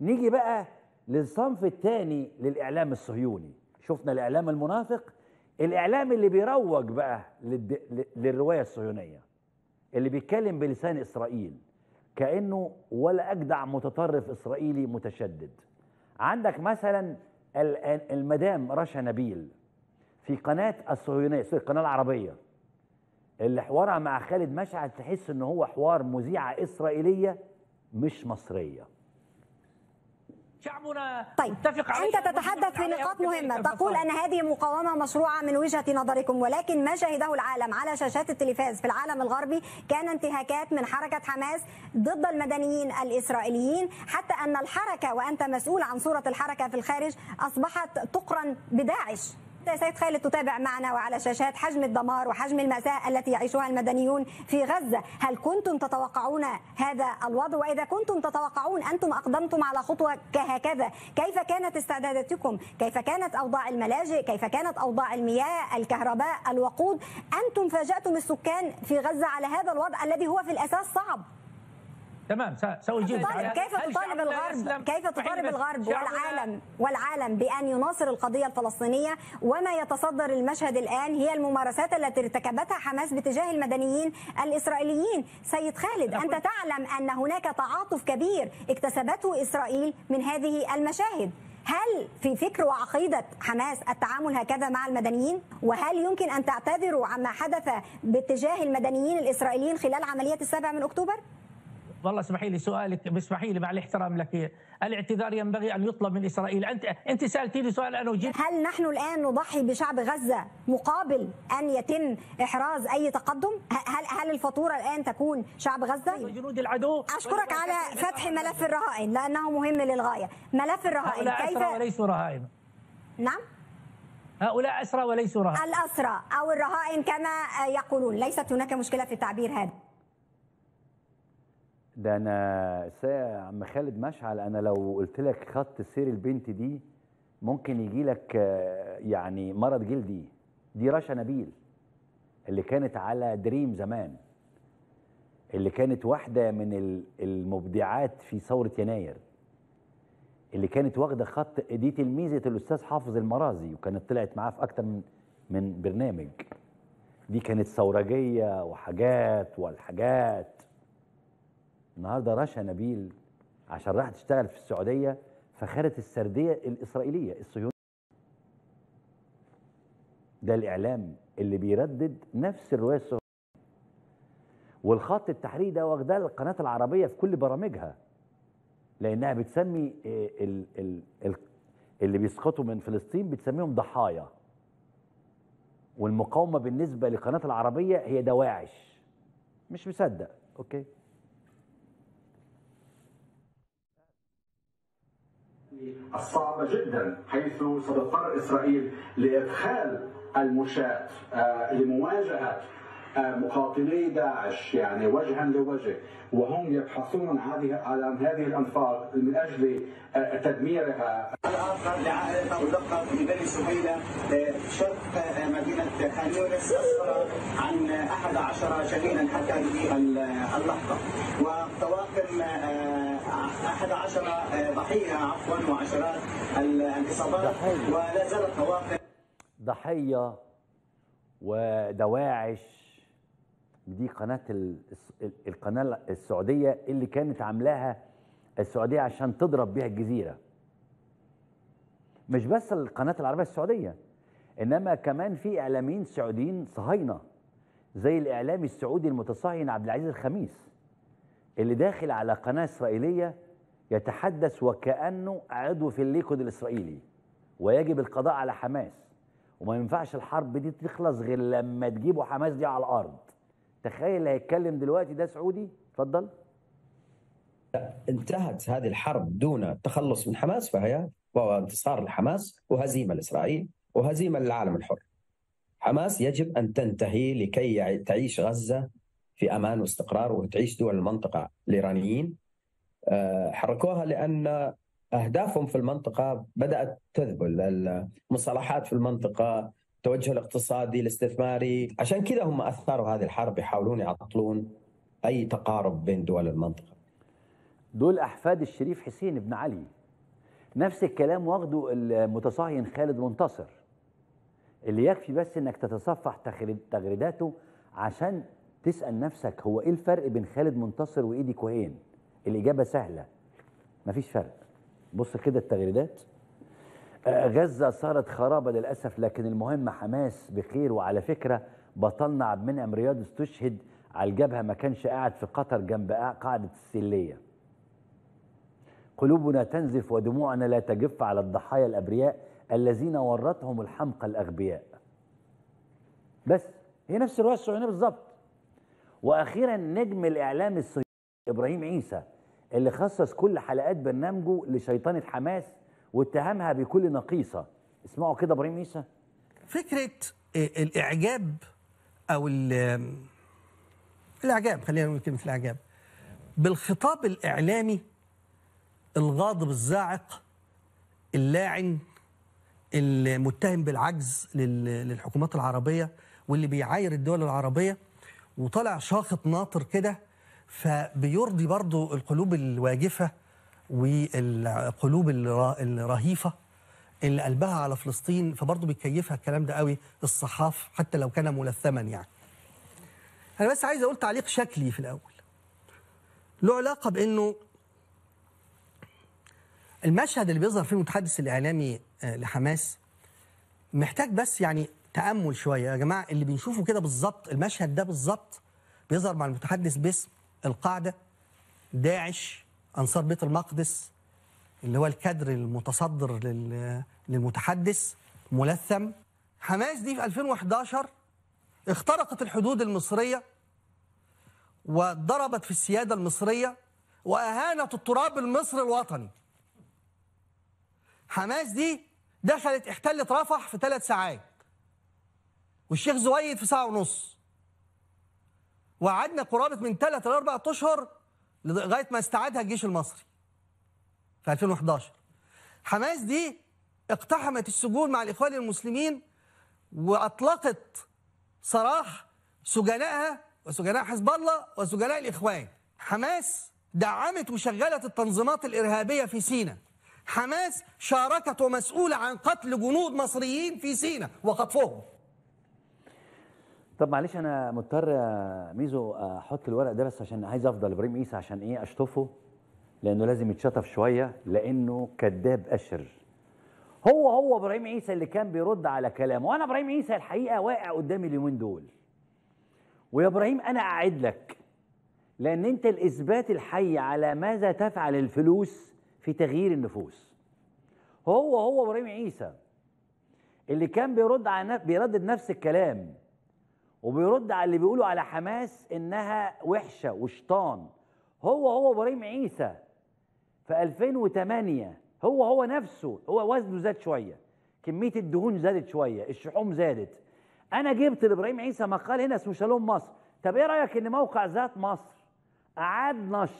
نيجي بقى للصنف الثاني للإعلام الصهيوني. شفنا الإعلام المنافق، الإعلام اللي بيروج بقى للد... للرواية الصهيونية، اللي بيتكلم بلسان إسرائيل كأنه ولا أجدع متطرف إسرائيلي متشدد. عندك مثلا المدام رشا نبيل في قناة الصهيونية، القناة العربية، اللي حوارها مع خالد مشعل تحس إنه هو حوار مذيعة إسرائيلية مش مصرية. طيب، أنت تتحدث في نقاط مهمة، تقول أن هذه مقاومة مشروعة من وجهة نظركم، ولكن ما شهده العالم على شاشات التلفاز في العالم الغربي كان انتهاكات من حركة حماس ضد المدنيين الإسرائيليين، حتى أن الحركة، وأنت مسؤول عن صورة الحركة في الخارج، أصبحت تقرن بداعش. يا سيد خالد، تتابع معنا وعلى شاشات حجم الدمار وحجم المأساة التي يعيشها المدنيون في غزة، هل كنتم تتوقعون هذا الوضع؟ وإذا كنتم تتوقعون، أنتم أقدمتم على خطوة كهكذا، كيف كانت استعداداتكم؟ كيف كانت أوضاع الملاجئ؟ كيف كانت أوضاع المياه، الكهرباء، الوقود؟ أنتم فاجأتم السكان في غزة على هذا الوضع الذي هو في الأساس صعب. تمام، سأجيب. كيف تطالب الغرب كيف تطالب الغرب والعالم والعالم بأن يناصر القضية الفلسطينية؟ وما يتصدر المشهد الآن هي الممارسات التي ارتكبتها حماس باتجاه المدنيين الإسرائيليين. سيد خالد، أنت تعلم أن هناك تعاطف كبير اكتسبته إسرائيل من هذه المشاهد، هل في فكر وعقيدة حماس التعامل هكذا مع المدنيين؟ وهل يمكن أن تعتذروا عما حدث باتجاه المدنيين الإسرائيليين خلال عملية السابع من أكتوبر؟ والله اسمحي لي سؤالك، بسمحي لي مع الاحترام لك، الاعتذار ينبغي ان يطلب من اسرائيل. انت انت سالتيني سؤال انا وجبت. هل نحن الان نضحي بشعب غزه مقابل ان يتم احراز اي تقدم؟ هل هل الفاتوره الان تكون شعب غزه؟ وجنود العدو. اشكرك على فتح ملف الرهائن لانه مهم للغايه، ملف الرهائن كيف؟ هؤلاء اسرى وليسوا رهائن. نعم؟ هؤلاء اسرى وليسوا رهائن. الاسرى او الرهائن كما يقولون، ليست هناك مشكله في التعبير هذا. ده انا يا عم خالد مشعل، انا لو قلت لك خط سير البنت دي ممكن يجي لك يعني مرض جلدي. دي رشا نبيل اللي كانت على دريم زمان، اللي كانت واحدة من المبدعات في ثورة يناير، اللي كانت واخدة خط، دي تلميذة الأستاذ حافظ المرازي، وكانت طلعت معاه في أكتر من من برنامج. دي كانت ثورجية وحاجات والحاجات. النهاردة رشا نبيل عشان راحت تشتغل في السعودية فخرت السردية الإسرائيلية الصهيونية. ده الإعلام اللي بيردد نفس الرواية الصهيونية. والخط التحريري ده واخداه القناة العربية في كل برامجها، لأنها بتسمي ال ال ال اللي بيسقطوا من فلسطين بتسميهم ضحايا، والمقاومة بالنسبة لقناة العربية هي دواعش. مش مصدق. أوكي، الصعبة جدا، حيث ستضطر إسرائيل لإدخال المشاة لمواجهة مقاتلي داعش يعني وجها لوجه، وهم يبحثون عن هذه الأنفاق من أجل تدميرها. ماك آرثر لعائلة ملقب في بني سهيلة شرق مدينة خان يونس أسفر عن أحد عشر جنينا حتى هذه اللحظة، وطواقم أحد عشر ضحية عفوا وعشرات الإصابات، ولا زالت طواقم ضحية ودواعش. دي قناة القناة السعودية اللي كانت عاملاها السعودية عشان تضرب بيها الجزيرة. مش بس القناة العربية السعودية، إنما كمان في إعلاميين سعوديين صهاينة زي الإعلامي السعودي المتصهين عبد العزيز الخميس، اللي داخل على قناة إسرائيلية يتحدث وكأنه عضو في الليكود الإسرائيلي ويجب القضاء على حماس، وما ينفعش الحرب دي تخلص غير لما تجيبوا حماس دي على الأرض. تخيل اللي هيتكلم دلوقتي ده سعودي. اتفضل. انتهت هذه الحرب دون التخلص من حماس فهي وانتصار لحماس وهزيمه لاسرائيل وهزيمه للعالم الحر. حماس يجب ان تنتهي لكي تعيش غزه في امان واستقرار وتعيش دول المنطقه. الايرانيين حركوها لان اهدافهم في المنطقه بدات تذبل، المصالحات في المنطقه، التوجه الاقتصادي الاستثماري، عشان كذا هم أثاروا هذه الحرب، يحاولون يعطلون أي تقارب بين دول المنطقة. دول أحفاد الشريف حسين بن علي. نفس الكلام واخده المتصهين خالد منتصر، اللي يكفي بس إنك تتصفح تغريداته عشان تسأل نفسك هو إيه الفرق بين خالد منتصر وإيدي كوهين؟ الإجابة سهلة، مفيش فرق. بص كده التغريدات. غزة صارت خرابة للأسف، لكن المهم حماس بخير. وعلى فكرة بطلنا عبد المنعم رياض استشهد على الجبهة، ما كانش قاعد في قطر جنب قاعدة السلية. قلوبنا تنزف ودموعنا لا تجف على الضحايا الأبرياء الذين ورتهم الحمقى الأغبياء. بس هي نفس الرواية الصهيونية بالظبط. وأخيرا نجم الإعلام الصهيوني إبراهيم عيسى، اللي خصص كل حلقات برنامجه لشيطانة حماس واتهمها بكل نقيصة. اسمعوا كده ابراهيم عيسى. فكرة الإعجاب أو الإعجاب، خلينا نقول كلمة الإعجاب، بالخطاب الإعلامي الغاضب الزاعق اللاعن المتهم بالعجز للحكومات العربية واللي بيعاير الدول العربية، وطلع شاخط ناطر كده فبيرضي برضو القلوب الواجفة والقلوب الرهيفة اللي قلبها على فلسطين، فبرضه بيكيفها الكلام ده قوي الصحاف حتى لو كان ملثما. يعني أنا بس عايز أقول تعليق شكلي في الأول له علاقة بأنه المشهد اللي بيظهر فيه المتحدث الإعلامي لحماس محتاج بس يعني تأمل شوية. يا جماعة اللي بنشوفه كده بالظبط، المشهد ده بالظبط بيظهر مع المتحدث باسم القاعدة، داعش، أنصار بيت المقدس، اللي هو الكادر المتصدر للمتحدث، ملثم. حماس دي في ألفين وأحد عشر اخترقت الحدود المصرية وضربت في السيادة المصرية وأهانت التراب المصري الوطني. حماس دي دخلت احتلت رفح في ثلاث ساعات والشيخ زويد في ساعة ونص، وقعدنا قرابة من ثلاث إلى أربع أشهر لغاية ما استعادها الجيش المصري في ألفين وأحد عشر. حماس دي اقتحمت السجون مع الإخوان المسلمين وأطلقت سراح سجنائها وسجناء حزب الله وسجناء الإخوان. حماس دعمت وشغلت التنظيمات الإرهابية في سيناء. حماس شاركت ومسؤولة عن قتل جنود مصريين في سيناء وخطفهم. طب معلش أنا مضطر يا ميزو أحط الورق ده بس عشان عايز أفضل إبراهيم عيسى عشان إيه أشطفه، لأنه لازم يتشطف شوية لأنه كذاب أشر. هو هو إبراهيم عيسى اللي كان بيرد على كلامه، وأنا إبراهيم عيسى الحقيقة واقع قدامي اليومين دول. ويا إبراهيم أنا أعد لك، لأن أنت الإثبات الحي على ماذا تفعل الفلوس في تغيير النفوس. هو هو إبراهيم عيسى اللي كان بيرد على بيردد نفس الكلام، وبيرد على اللي بيقولوا على حماس إنها وحشة وشيطان. هو هو إبراهيم عيسى في ألفين وثمانية، هو هو نفسه. هو وزنه زاد شوية، كمية الدهون زادت شوية، الشحوم زادت. أنا جبت لإبراهيم عيسى مقال هنا اسمه شالوم مصر. طب إيه رأيك إن موقع ذات مصر أعاد نشر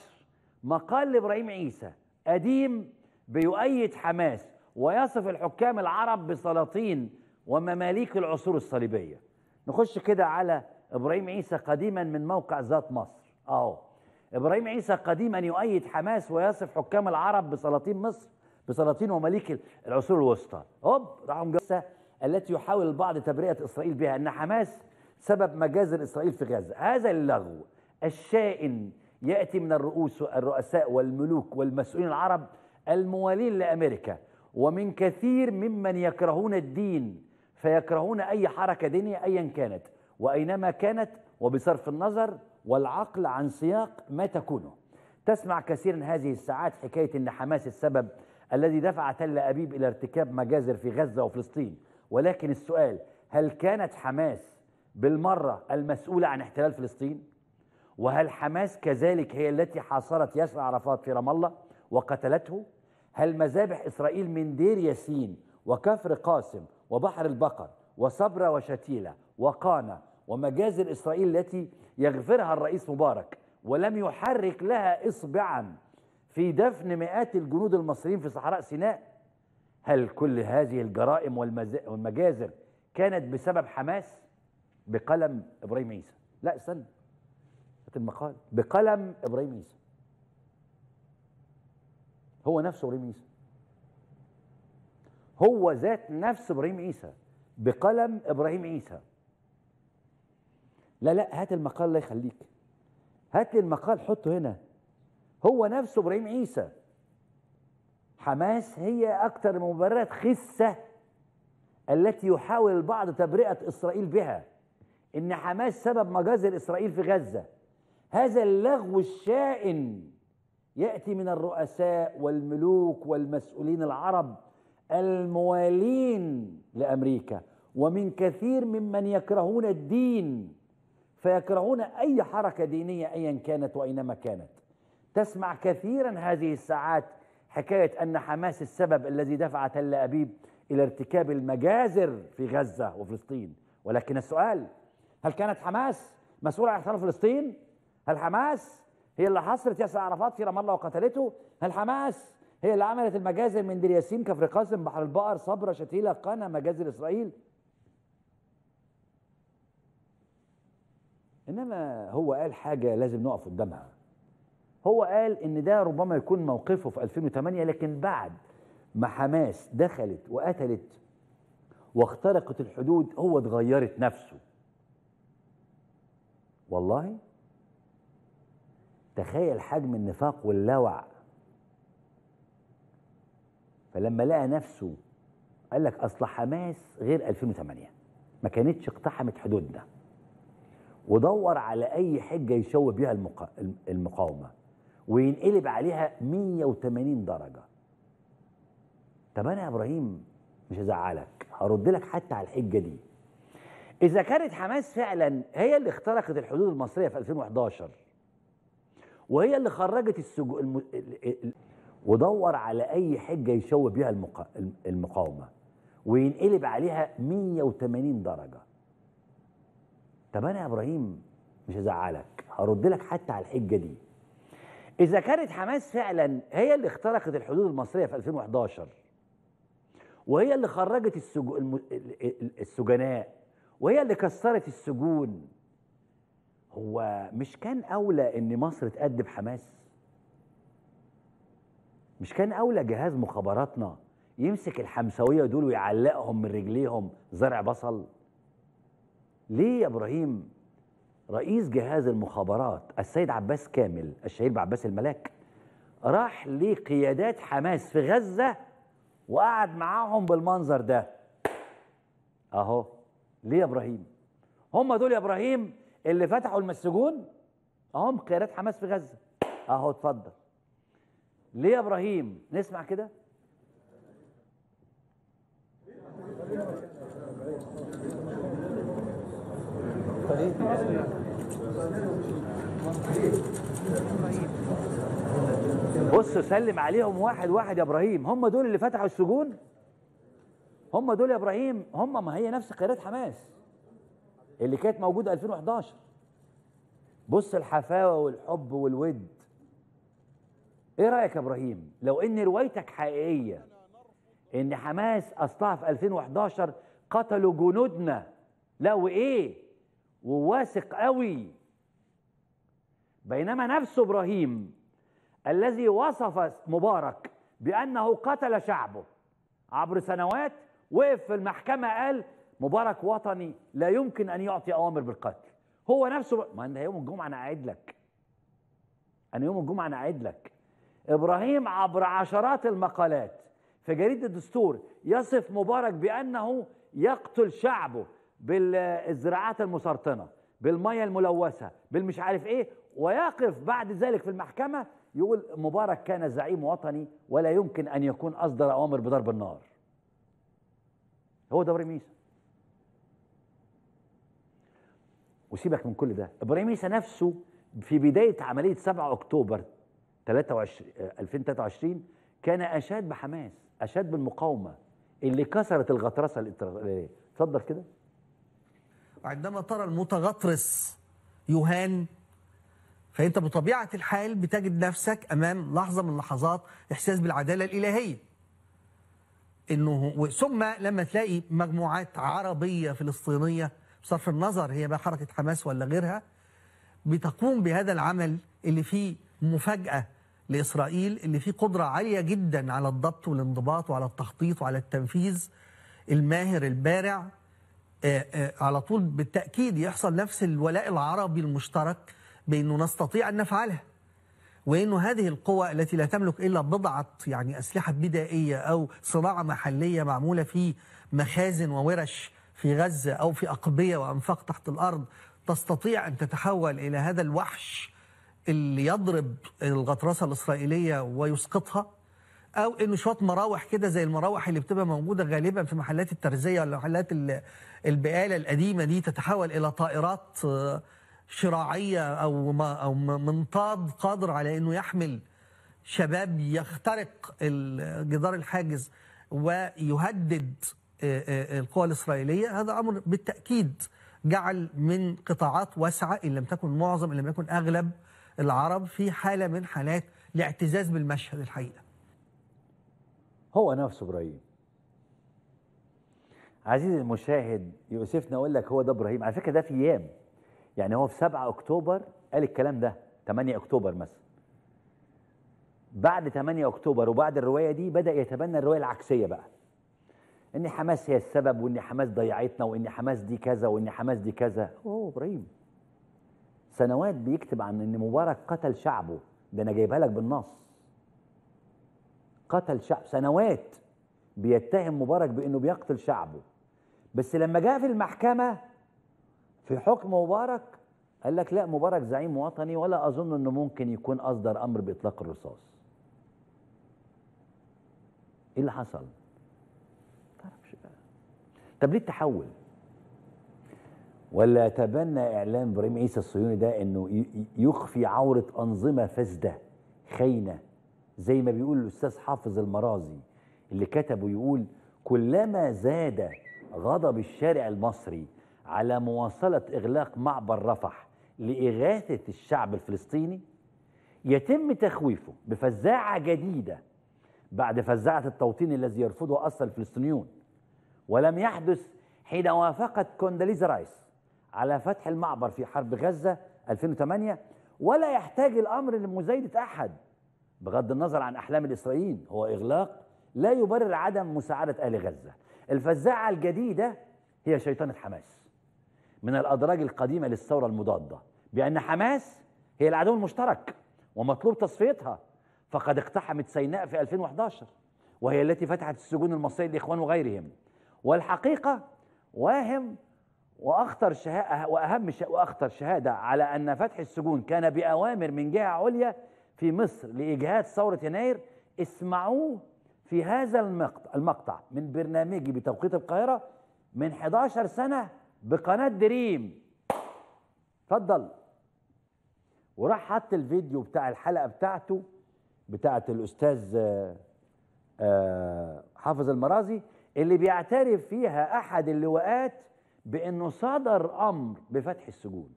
مقال لإبراهيم عيسى قديم بيؤيد حماس ويصف الحكام العرب بسلاطين ومماليك العصور الصليبية؟ نخش كده على إبراهيم عيسى قديما من موقع ذات مصر. أهو إبراهيم عيسى قديما يؤيد حماس ويصف حكام العرب بسلاطين مصر، بسلاطين ومماليك العصور الوسطى. هوب رقم جلسة التي يحاول البعض تبرئة إسرائيل بها أن حماس سبب مجازر إسرائيل في غزة. هذا اللغو الشائن يأتي من الرؤوس الرؤساء والملوك والمسؤولين العرب الموالين لأمريكا، ومن كثير ممن يكرهون الدين فيكرهون أي حركة دينية أيا كانت وأينما كانت، وبصرف النظر والعقل عن سياق ما تكونه. تسمع كثيرا هذه الساعات حكاية أن حماس السبب الذي دفع تل أبيب إلى ارتكاب مجازر في غزة وفلسطين، ولكن السؤال، هل كانت حماس بالمرة المسؤولة عن احتلال فلسطين؟ وهل حماس كذلك هي التي حاصرت ياسر عرفات في رام الله وقتلته؟ هل مذابح إسرائيل من دير ياسين وكفر قاسم وبحر البقر وصبرا وشتيلة وقانا ومجازر إسرائيل التي يغفرها الرئيس مبارك ولم يحرك لها إصبعا في دفن مئات الجنود المصريين في صحراء سيناء، هل كل هذه الجرائم والمجازر كانت بسبب حماس؟ بقلم إبراهيم عيسى. لا استنى، هات المقال بقلم إبراهيم عيسى. هو نفسه إبراهيم عيسى، هو ذات نفس إبراهيم عيسى بقلم إبراهيم عيسى. لا لا هات المقال الله يخليك، هات لي المقال حطه هنا. هو نفسه إبراهيم عيسى. حماس هي أكثر مبررات خسة التي يحاول البعض تبرئة إسرائيل بها إن حماس سبب مجازر إسرائيل في غزة. هذا اللغو الشائن يأتي من الرؤساء والملوك والمسؤولين العرب الموالين لأمريكا، ومن كثير ممن يكرهون الدين فيكرهون أي حركة دينية أيا كانت وأينما كانت. تسمع كثيرا هذه الساعات حكاية أن حماس السبب الذي دفع تل أبيب إلى ارتكاب المجازر في غزة وفلسطين، ولكن السؤال، هل كانت حماس مسؤولة عن احتلال فلسطين؟ هل حماس هي اللي حصرت ياسر عرفات في رام الله وقتلته؟ هل حماس هي اللي عملت المجازر من دير ياسين، كفر قاسم، بحر البقر، صبرا، شتيلة، قنا، مجازر إسرائيل؟ إنما هو قال حاجة لازم نقف قدامها. هو قال إن ده ربما يكون موقفه في ألفين وثمانية، لكن بعد ما حماس دخلت وقتلت واخترقت الحدود هو اتغيرت نفسه. والله تخيل حجم النفاق واللوع. فلما لقى نفسه قال لك أصل حماس غير ألفين وثمانية، ما كانتش اقتحمت حدودنا، ودور على أي حجة يشوه بيها المقاومة وينقلب عليها مية وتمانين درجة. طب أنا يا إبراهيم مش هزعلك، هرد لك حتى على الحجة دي. إذا كانت حماس فعلا هي اللي اخترقت الحدود المصرية في ألفين وحداشر، وهي اللي خرجت السجون الم... ودور على أي حجة يشوه بيها المقا... المقاومة وينقلب عليها مية وتمانين درجة. طب أنا يا إبراهيم مش هزعلك، هرد لك حتى على الحجة دي. إذا كانت حماس فعلا هي اللي اخترقت الحدود المصرية في ألفين وحداشر، وهي اللي خرجت السجو... السجناء، وهي اللي كسرت السجون، هو مش كان أولى إن مصر تأدب حماس؟ مش كان أولى جهاز مخابراتنا يمسك الحمساوية دول ويعلقهم من رجليهم زرع بصل؟ ليه يا إبراهيم رئيس جهاز المخابرات السيد عباس كامل الشهير بعباس الملاك راح لقيادات حماس في غزة وقعد معاهم بالمنظر ده أهو؟ ليه يا إبراهيم؟ هم دول يا إبراهيم اللي فتحوا المسجون أهم قيادات حماس في غزة أهو، اتفضل. ليه يا إبراهيم؟ نسمع كده. بص سلم عليهم واحد واحد يا إبراهيم، هم دول اللي فتحوا السجون؟ هم دول يا إبراهيم؟ هم ما هي نفس قيادات حماس اللي كانت موجودة ألفين وأحد عشر. بص الحفاوة والحب والود. ايه رأيك يا إبراهيم لو ان روايتك حقيقية ان حماس اصلها في ألفين وأحد عشر قتلوا جنودنا؟ لا وايه، وواثق قوي. بينما نفسه إبراهيم الذي وصف مبارك بأنه قتل شعبه عبر سنوات وقف في المحكمة قال مبارك وطني لا يمكن أن يعطي أوامر بالقتل. هو نفسه ما أنت يوم الجمعة أنا أعد لك، أنا يوم الجمعة أنا أعد لك إبراهيم عبر عشرات المقالات في جريدة الدستور يصف مبارك بأنه يقتل شعبه بالزراعات المسرطنة، بالمية الملوثة، بالمش عارف إيه، ويقف بعد ذلك في المحكمة يقول مبارك كان زعيم وطني ولا يمكن أن يكون أصدر أوامر بضرب النار. هو ده إبراهيم عيسى. وسيبك من كل ده، إبراهيم عيسى نفسه في بداية عملية سبعة أكتوبر ألفين وثلاثة وعشرين كان أشاد بحماس، أشاد بالمقاومة اللي كسرت الغطرسة الإسرائيلية. اتفضل كده. عندما ترى المتغطرس يهان فأنت بطبيعة الحال بتجد نفسك أمام لحظة من لحظات إحساس بالعدالة الإلهية. إنه ثم لما تلاقي مجموعات عربية فلسطينية بصرف النظر هي بقى حركة حماس ولا غيرها بتقوم بهذا العمل اللي فيه مفاجأة لإسرائيل، اللي فيه قدرة عالية جدا على الضبط والانضباط وعلى التخطيط وعلى التنفيذ الماهر البارع، آآ آآ على طول بالتأكيد يحصل نفس الولاء العربي المشترك بأنه نستطيع أن نفعلها، وأنه هذه القوى التي لا تملك إلا بضعة يعني أسلحة بدائية أو صناعة محلية معمولة في مخازن وورش في غزة أو في أقبية وأنفاق تحت الأرض تستطيع أن تتحول إلى هذا الوحش اللي يضرب الغطرسة الإسرائيلية ويسقطها، أو إنه شوية مراوح كده زي المراوح اللي بتبقى موجودة غالبا في محلات الترزية ولا محلات البقالة القديمة دي تتحول إلى طائرات شراعية أو أو منطاد قادر على إنه يحمل شباب يخترق جدار الحاجز ويهدد القوى الإسرائيلية. هذا أمر بالتأكيد جعل من قطاعات واسعة إن لم تكن معظم إن لم يكن أغلب العرب في حالة من حالات الاعتزاز بالمشهد. الحقيقة هو نفسه إبراهيم. عزيزي المشاهد يؤسفني أقول لك هو ده إبراهيم. على فكرة ده في أيام، يعني هو في سبعة أكتوبر قال الكلام ده، ثمانية أكتوبر مثلا. بعد ثمانية أكتوبر وبعد الرواية دي بدأ يتبنى الرواية العكسية بقى، إن حماس هي السبب، وإن حماس ضيعتنا، وإن حماس دي كذا، وإن حماس دي كذا. أوه إبراهيم سنوات بيكتب عن إن مبارك قتل شعبه، ده أنا جايبها لك بالنص. قتل شعب، سنوات بيتهم مبارك بإنه بيقتل شعبه، بس لما جاء في المحكمة في حكم مبارك قال لك لا مبارك زعيم وطني ولا أظن إنه ممكن يكون أصدر أمر بإطلاق الرصاص. إيه اللي حصل؟ طب ليه التحول؟ ولا تبنى إعلان إبراهيم عيسى الصهيوني ده إنه يخفي عورة أنظمة فاسدة خاينة، زي ما بيقول الأستاذ حافظ المرازي اللي كتبه، يقول كلما زاد غضب الشارع المصري على مواصلة إغلاق معبر رفح لإغاثة الشعب الفلسطيني يتم تخويفه بفزاعة جديدة بعد فزاعة التوطين الذي يرفضه أصل الفلسطينيون، ولم يحدث حين وافقت كونداليزا رايس على فتح المعبر في حرب غزة ألفين وثمانية، ولا يحتاج الأمر لمزايدة أحد بغض النظر عن أحلام الإسرائيليين، هو إغلاق لا يبرر عدم مساعدة أهل غزة. الفزاعة الجديدة هي شيطنة حماس من الأدراج القديمة للثورة المضادة، بأن حماس هي العدو المشترك ومطلوب تصفيتها، فقد اقتحمت سيناء في ألفين وأحد عشر وهي التي فتحت السجون المصرية لإخوان وغيرهم. والحقيقة واهم وأخطر شهادة وأهم وأخطر شهادة على أن فتح السجون كان بأوامر من جهة عليا في مصر لإجهاد ثورة يناير. اسمعوه في هذا المقطع المقطع من برنامجي بتوقيت القاهرة من إحدى عشرة سنة بقناة دريم. اتفضل. وراح حط الفيديو بتاع الحلقة بتاعته بتاعت الأستاذ حافظ المرازي اللي بيعترف فيها أحد اللواءات بأنه صدر أمر بفتح السجون،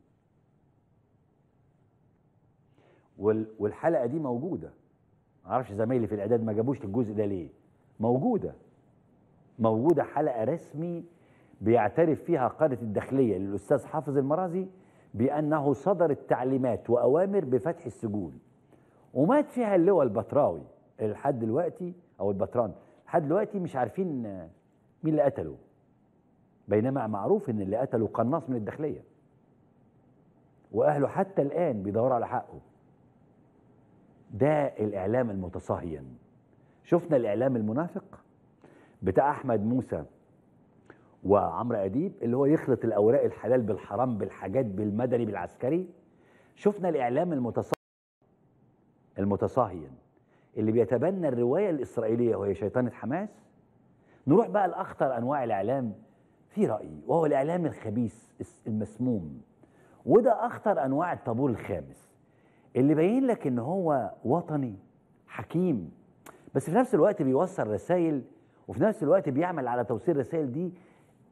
والحلقة دي موجودة. ما اعرفش زمايلي في الإعداد ما جابوش الجزء ده ليه. موجودة موجودة حلقة رسمي بيعترف فيها قادة الداخلية للأستاذ حافظ المرازي بأنه صدر التعليمات وأوامر بفتح السجون، ومات فيها اللواء البطراوي لحد دلوقتي، أو البطران لحد دلوقتي مش عارفين مين اللي قتله، بينما معروف إن اللي قتله قناص من الداخلية وأهله حتى الآن بيدوروا على حقه. ده الإعلام المتصهين. شفنا الإعلام المنافق بتاع أحمد موسى وعمرو اديب اللي هو يخلط الأوراق الحلال بالحرام بالحاجات بالمدني بالعسكري. شفنا الإعلام المتصهين المتصهين اللي بيتبنى الرواية الإسرائيلية وهي شيطانة حماس. نروح بقى لأخطر أنواع الإعلام في رأيي، وهو الإعلام الخبيث المسموم، وده أخطر أنواع الطابور الخامس اللي باين لك إن هو وطني حكيم، بس في نفس الوقت بيوصل رسائل، وفي نفس الوقت بيعمل على توصيل الرسائل دي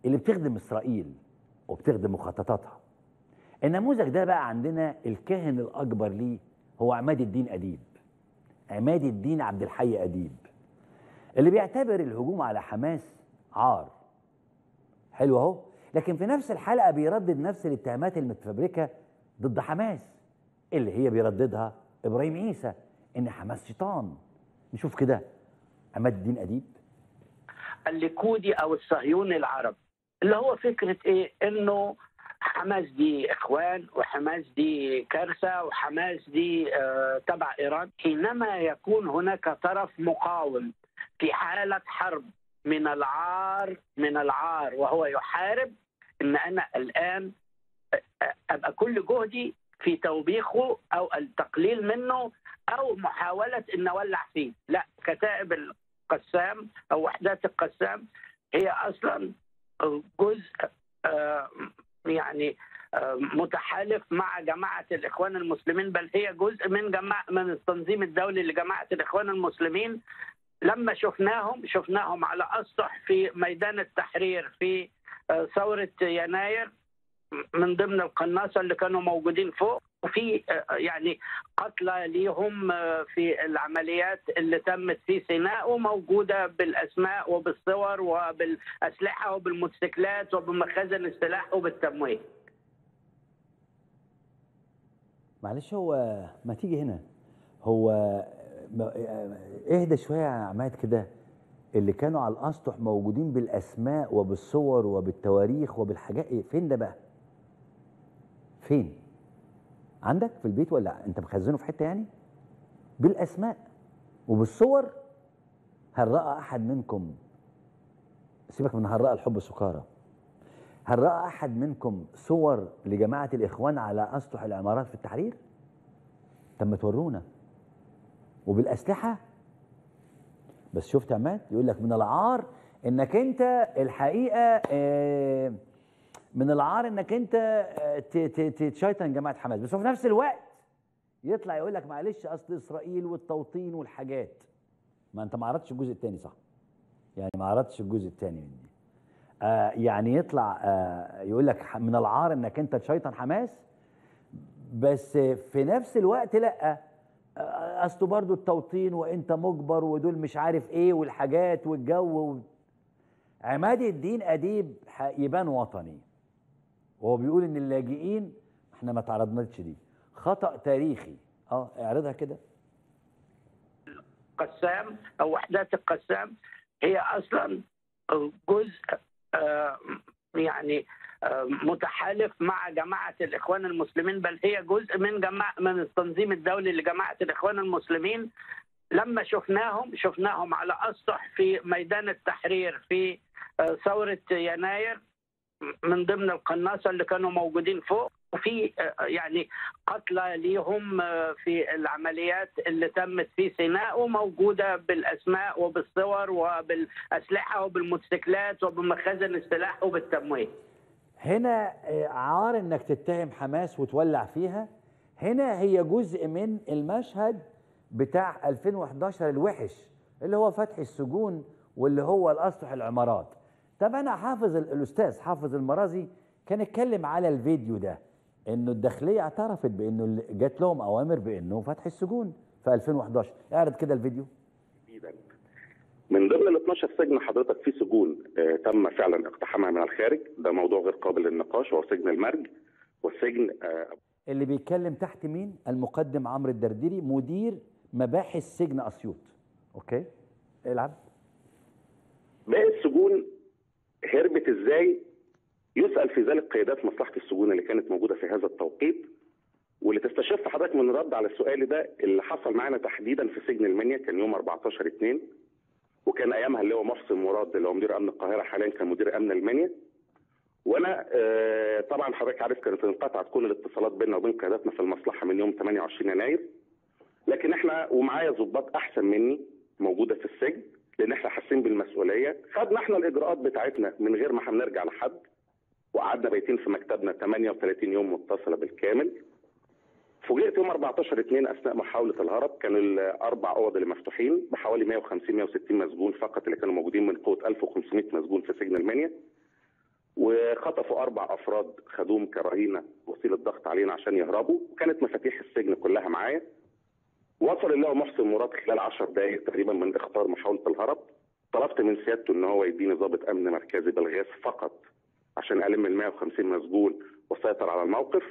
اللي بتخدم إسرائيل وبتخدم مخططاتها. النموذج ده بقى عندنا الكاهن الأكبر ليه هو عماد الدين أديب، عماد الدين عبد الحي أديب، اللي بيعتبر الهجوم على حماس عار. حلو اهو، لكن في نفس الحلقة بيردد نفس الاتهامات المتفبركة ضد حماس اللي هي بيرددها إبراهيم عيسى، إن حماس شيطان. نشوف كده عماد الدين أديب. الليكودي أو الصهيوني العرب اللي هو فكرة إيه؟ إنه حماس دي إخوان، وحماس دي كارثة، وحماس دي آه تبع إيران، حينما يكون هناك طرف مقاوم في حالة حرب من العار من العار وهو يحارب، إن أنا الآن أبقى كل جهدي في توبيخه أو التقليل منه أو محاولة إن أولع فيه. لا، كتائب القسام أو وحدات القسام هي أصلا جزء آه يعني متحالف مع جماعة الإخوان المسلمين، بل هي جزء من جماعة من التنظيم الدولي لجماعة الإخوان المسلمين. لما شفناهم شفناهم على أسطح في ميدان التحرير في ثورة يناير من ضمن القناصة اللي كانوا موجودين فوق، وفي يعني قتلى ليهم في العمليات اللي تمت في سيناء وموجودة بالأسماء وبالصور وبالأسلحة وبالموتوسيكلات وبمخازن السلاح وبالتمويه. معلش، هو ما تيجي هنا، هو اهدى شوية يا عماد كده. اللي كانوا على الأسطح موجودين بالأسماء وبالصور وبالتواريخ وبالحاجات، فين ده بقى؟ فين؟ عندك في البيت ولا انت مخزنه في حته؟ يعني بالاسماء وبالصور. هل راى احد منكم، سيبك من هل راى الحب سكارى، هل راى احد منكم صور لجماعه الاخوان على اسطح العمارات في التحرير؟ طب ما تورونا. وبالاسلحه بس. شفت يا عماد؟ يقول لك من العار انك انت الحقيقه آه من العار انك انت تشيطن جماعه حماس، بس في نفس الوقت يطلع يقول لك معلش اصل اسرائيل والتوطين والحاجات. ما انت ما عرضتش الجزء الثاني، صح؟ يعني ما عرضتش الجزء الثاني من دي. آه يعني يطلع آه يقول لك من العار انك انت تشيطن حماس، بس في نفس الوقت لا آه اصله برضه التوطين وانت مجبر ودول مش عارف ايه والحاجات والجو. عماد الدين اديب يبان وطني وهو بيقول ان اللاجئين احنا ما تعرضناش دي. خطأ تاريخي. اه اعرضها كده. قسام او احداث القسام هي اصلا جزء آه يعني آه متحالف مع جماعه الاخوان المسلمين، بل هي جزء من جماعه من التنظيم الدولي لجماعه الاخوان المسلمين. لما شفناهم شفناهم على السطح في ميدان التحرير في آه ثوره يناير من ضمن القناصه اللي كانوا موجودين فوق، وفي آه يعني قتلى ليهم آه في العمليات اللي تمت في سيناء وموجوده بالاسماء وبالصور وبالاسلحه وبالموتوسيكلات وبمخازن السلاح وبالتمويه. هنا عار انك تتهم حماس وتولع فيها. هنا هي جزء من المشهد بتاع ألفين وأحد عشر الوحش اللي هو فتح السجون واللي هو الاسطح العمارات. طب انا حافظ الاستاذ حافظ المرازي كان اتكلم على الفيديو ده، انه الداخليه اعترفت بانه جات لهم اوامر بانه فتح السجون في ألفين وأحد عشر. اعرض كده الفيديو. من ضمن ال اتناشر سجن حضرتك في سجون آه تم فعلا اقتحامها من الخارج، ده موضوع غير قابل للنقاش، وهو سجن المرج والسجن آه اللي بيتكلم تحت مين؟ المقدم عمرو الدرديري مدير مباحث سجن اسيوط. اوكي العب. باقي السجون هربت ازاي؟ يسأل في ذلك قيادات مصلحة السجون اللي كانت موجودة في هذا التوقيت، واللي تستشف حضرتك من رد على السؤال ده اللي حصل معانا تحديدا في سجن المنيا كان يوم أربعتاشر اتنين، وكان أيامها اللي هو محسن مراد اللي هو مدير أمن القاهرة حاليا كان مدير أمن المنيا. وأنا آه طبعا حضرتك عارف كانت انقطعت كل الاتصالات بيننا وبين قياداتنا في المصلحة من يوم تمنية وعشرين يناير، لكن احنا ومعايا ضباط أحسن مني موجودة في السجن لأن احنا حاسين بالمسؤولية، خدنا احنا الإجراءات بتاعتنا من غير ما احنا بنرجع لحد، وقعدنا بايتين في مكتبنا تمنية وتلاتين يوم متصله بالكامل. فوجئت يوم أربعتاشر اتنين اثناء محاوله الهرب كانوا الاربع اوض اللي مفتوحين بحوالي مية وخمسين مية وستين مسجون فقط اللي كانوا موجودين من قوه ألف وخمسمية مسجون في سجن المنيا، وخطفوا اربع افراد خدوهم كرهينه وسيله ضغط علينا عشان يهربوا، وكانت مفاتيح السجن كلها معايا. وصل اللواء محسن مراد خلال عشر دقائق تقريبا من اخطار محاوله الهرب. طلبت من سيادته ان هو يديني ضابط امن مركزي بالغاز فقط عشان ألم ال مية وخمسين مسجون وسيطر على الموقف.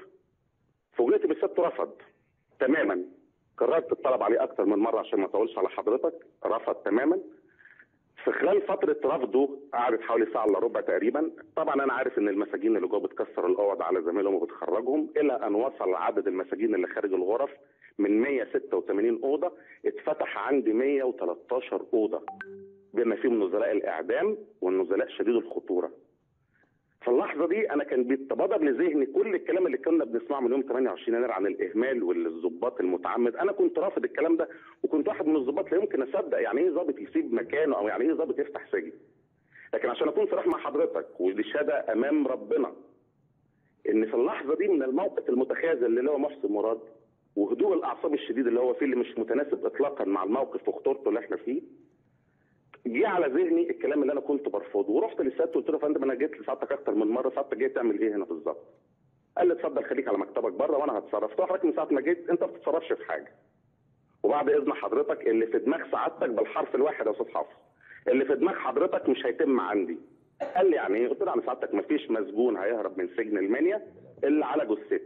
فوجئت بالسيادة رفض تماما، كررت الطلب عليه أكثر من مرة عشان ما أطولش على حضرتك، رفض تماما. في خلال فترة رفضه قعدت حوالي ساعة إلا ربع تقريبا، طبعا أنا عارف إن المساجين اللي جوه بتكسر الأوض على زمايلهم وبتخرجهم، إلى أن وصل عدد المساجين اللي خارج الغرف من مية وستة وتمانين أوضة اتفتح عندي مية وتلتاشر أوضة بما فيهم نزلاء الإعدام والنزلاء شديد الخطورة. في اللحظه دي انا كان بيتبادر لذهني كل الكلام اللي كنا بنسمعه من يوم تمنية وعشرين يناير عن الاهمال والظباط المتعمد. انا كنت رافض الكلام ده، وكنت واحد من الظباط لا يمكن اصدق يعني ايه ظابط يسيب مكانه او يعني ايه ظابط يفتح سجن. لكن عشان اكون صريح مع حضرتك ودي شهاده امام ربنا، ان في اللحظه دي من الموقف المتخاذل اللي هو محسن مراد وهدوء الاعصاب الشديد اللي هو فيه اللي مش متناسب اطلاقا مع الموقف وخطورته اللي احنا فيه، جه على ذهني الكلام اللي انا كنت برفضه. ورحت للسيادة قلت له يا فندم انا جيت لسعادتك اكتر من مره، سعادتك جاي تعمل ايه هنا بالظبط؟ قال لي اتفضل خليك على مكتبك بره وانا هتصرف. طبعا حضرتك من ساعه ما جيت انت ما بتتصرفش في حاجه، وبعد اذن حضرتك اللي في دماغ سعادتك بالحرف الواحد يا استاذ حافظ، اللي في دماغ حضرتك مش هيتم عندي. قال لي يعني ايه؟ قلت له يعني سعادتك ما فيش مسجون هيهرب من سجن المنيا الا على جثتي.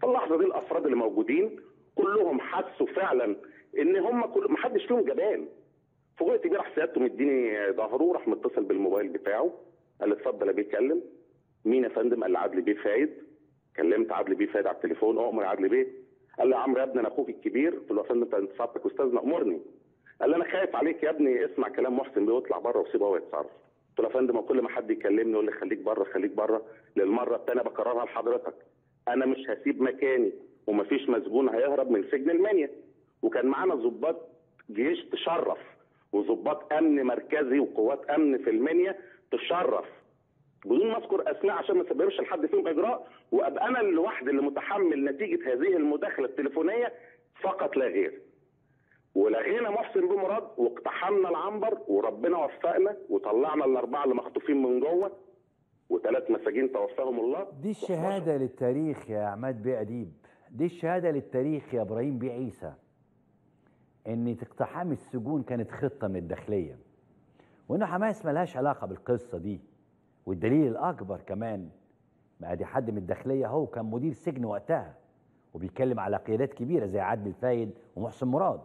في اللحظه دي الافراد اللي موجودين كلهم حسوا فعلا ان هم كل ما حدش فيهم جبان. فوجئت بيه راح سيادته مديني ظهره وراح متصل بالموبايل بتاعه، قال لي اتفضل يا بيه اتكلم. مين يا فندم؟ قال لي عادل بيه فايد. كلمت عادل بيه فايد على التليفون، اؤمر يا عادل بيه. قال لي يا عمرو يا ابني انا اخوك الكبير. قلت له يا فندم انت سعادتك استاذنا امرني. قال لي انا خايف عليك يا ابني، اسمع كلام محسن بيه واطلع بره وسيبه هو يتصرف. قلت له يا فندم كل ما حد يكلمني يقول لي خليك بره خليك بره، للمره الثانيه بكررها لحضرتك، انا مش هسيب مكاني ومفيش مسجون هيهرب من سجن المنيا. وكان معانا ظباط جيش تشرف وظباط امن مركزي وقوات امن في المنيا تشرف، بدون ما اذكر اسماء عشان ما اسببش لحد فيهم اجراء، وابقى انا الوحيد اللي متحمل نتيجه هذه المداخله التليفونيه فقط لا غير. ولغينا محسن بيه مراد واقتحمنا العنبر، وربنا وفقنا وطلعنا الاربعه اللي مخطوفين من جوه وثلاث مساجين توفاهم الله. دي الشهاده للتاريخ يا عماد بيه اديب، دي الشهاده للتاريخ يا ابراهيم بيه عيسى، ان اقتحام السجون كانت خطه من الداخليه، وان حماس ملهاش علاقه بالقصه دي. والدليل الاكبر كمان ما ادي حد من الداخليه اهو، كان مدير سجن وقتها وبيتكلم على قيادات كبيره زي عادل فايد ومحسن مراد.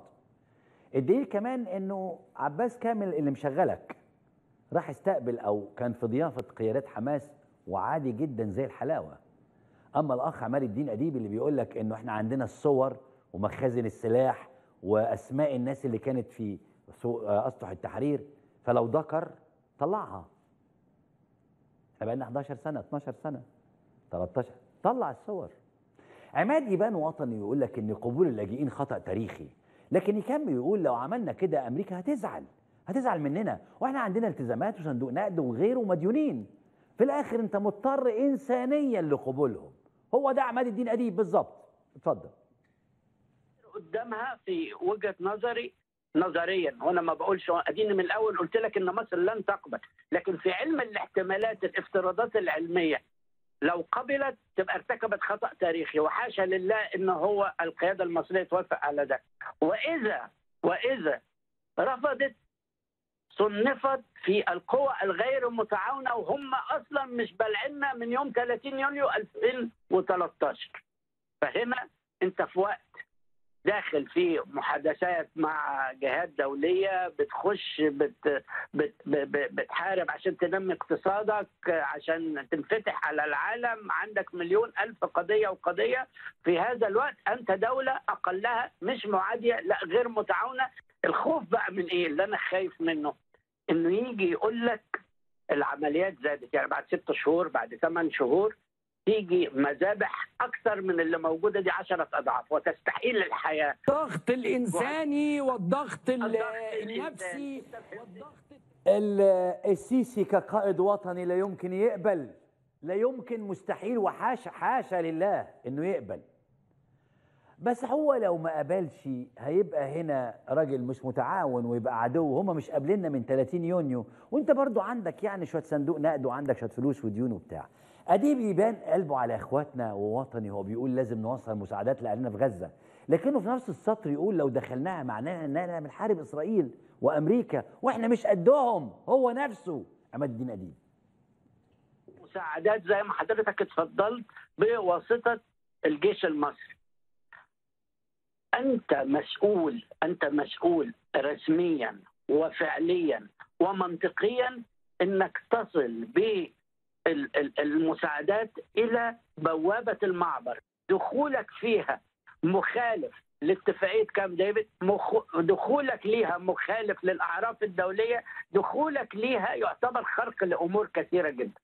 الدليل كمان انه عباس كامل اللي مشغلك راح استقبل او كان في ضيافه قيادات حماس وعادي جدا زي الحلاوه. اما الاخ عماد الدين أديب اللي بيقول لك انه احنا عندنا الصور ومخازن السلاح واسماء الناس اللي كانت في اسطح التحرير، فلو ذكر طلعها. احنا بقى لنا احداشر سنه اتناشر سنه تلتاشر، طلع الصور. عماد يبان وطني ويقول لك ان قبول اللاجئين خطأ تاريخي، لكن يكمل يقول لو عملنا كده امريكا هتزعل، هتزعل مننا، واحنا عندنا التزامات وصندوق نقد وغيره ومديونين. في الاخر انت مضطر انسانيا لقبولهم. هو ده عماد الدين أديب بالظبط. اتفضل. قدامها في وجهه نظري نظريا، وانا ما بقولش اديني من الاول قلت لك ان مصر لن تقبل، لكن في علم الاحتمالات الافتراضات العلميه لو قبلت تبقى ارتكبت خطأ تاريخي، وحاشا لله ان هو القيادة المصرية توافق على ده. واذا واذا رفضت صنفت في القوى الغير متعاونة، وهم اصلا مش بالعنا من يوم تلاتين يونيو ألفين وتلتاشر. فهنا انت في وقت داخل في محادثات مع جهات دولية بتخش بت بت بتحارب عشان تنمي اقتصادك، عشان تنفتح على العالم، عندك مليون ألف قضية وقضية في هذا الوقت. أنت دولة أقلها مش معادية، لا غير متعاونة. الخوف بقى من إيه اللي أنا خايف منه؟ إنه يجي يقول لك العمليات زادت، يعني بعد ست شهور بعد ثمان شهور تيجي مذابح اكثر من اللي موجوده دي عشرة اضعاف وتستحيل الحياه. الضغط الانساني والضغط النفسي والضغط. السيسي كقائد وطني لا يمكن يقبل، لا يمكن، مستحيل، وحاشا حاشا لله انه يقبل. بس هو لو ما قبلش هيبقى هنا راجل مش متعاون ويبقى عدو. هم مش قابليننا من تلاتين يونيو، وانت برضو عندك يعني شويه صندوق نقد وعندك شويه فلوس وديون وبتاع. أديب يبان قلبه على إخواتنا ووطني، هو بيقول لازم نوصل مساعدات لأهلنا في غزة، لكنه في نفس السطر يقول لو دخلناها معناها إننا بنحارب إسرائيل وأمريكا وإحنا مش قدهم. هو نفسه عماد الدين أديب. مساعدات زي ما حضرتك اتفضلت بواسطة الجيش المصري. أنت مسؤول، أنت مسؤول رسميا وفعليا ومنطقيا إنك تصل ب المساعدات إلى بوابة المعبر. دخولك فيها مخالف لاتفاقية كام ديفيد، مخ... دخولك ليها مخالف للأعراف الدولية، دخولك ليها يعتبر خرق لأمور كثيرة جدا.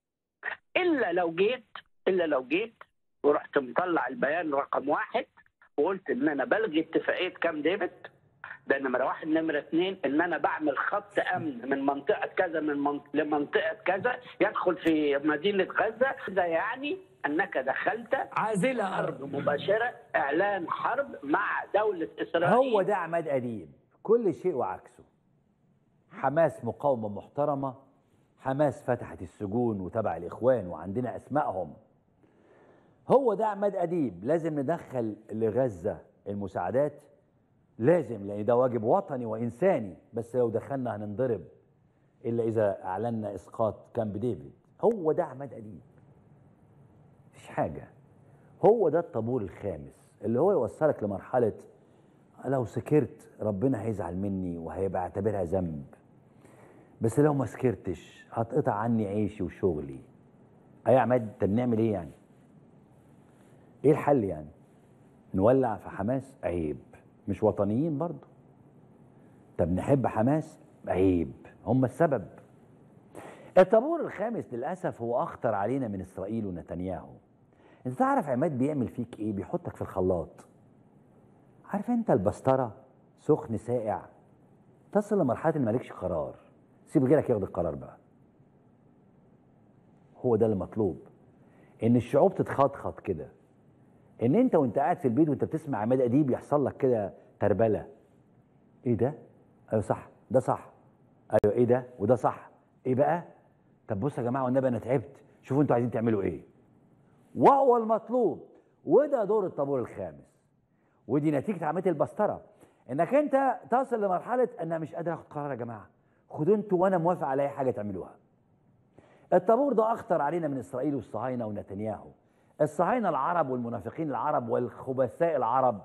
إلا لو جيت إلا لو جيت ورحت مطلع البيان رقم واحد وقلت إن أنا بلغي اتفاقية كام ديفيد، ده نمرة واحد. نمرة اثنين ان انا بعمل خط امن من منطقة كذا من منط... لمنطقة كذا يدخل في مدينة غزة. ده يعني انك دخلت عازلة، ارض مباشرة، اعلان حرب مع دولة اسرائيل. هو ده عماد أديب، كل شيء وعكسه. حماس مقاومة محترمة، حماس فتحت السجون وتبع الاخوان وعندنا اسمائهم. هو ده عماد أديب، لازم ندخل لغزة المساعدات، لازم، لأن ده واجب وطني وإنساني، بس لو دخلنا هننضرب إلا إذا أعلنا إسقاط كامب ديفيد. هو ده عماد أديب، مفيش حاجة. هو ده الطابور الخامس اللي هو يوصلك لمرحلة لو سكرت ربنا هيزعل مني وهيبقى اعتبرها ذنب، بس لو ما سكرتش هتقطع عني عيشي وشغلي. أي عماد، طب نعمل إيه يعني؟ إيه الحل يعني؟ نولع في حماس؟ عيب، مش وطنيين برضه. طب نحب حماس؟ عيب، هم السبب. الطابور الخامس للأسف هو أخطر علينا من إسرائيل ونتنياهو. أنت تعرف عماد بيعمل فيك إيه؟ بيحطك في الخلاط. عارف أنت البسطرة، سخن ساقع، تصل لمرحلة إن مالكش قرار، سيب غيرك ياخد القرار بقى. هو ده المطلوب، إن الشعوب تتخطخط كده، ان انت وانت قاعد في البيت وانت بتسمع عماد أديب يحصل لك كده تربله. ايه ده؟ ايوه صح، ده صح، ايوه ايه ده وده صح، ايه بقى؟ طب بصوا يا جماعه والنبي انا تعبت، شوفوا انتوا عايزين تعملوا ايه. وهو المطلوب، وده دور الطابور الخامس، ودي نتيجه عمليه البسطره، انك انت تصل لمرحله انا مش قادر اخد قرار. يا جماعه خدوا انتوا وانا موافق على اي حاجه تعملوها. الطابور ده أخطر علينا من إسرائيل والصهاينة ونتنياهو. الصهاينة العرب والمنافقين العرب والخبثاء العرب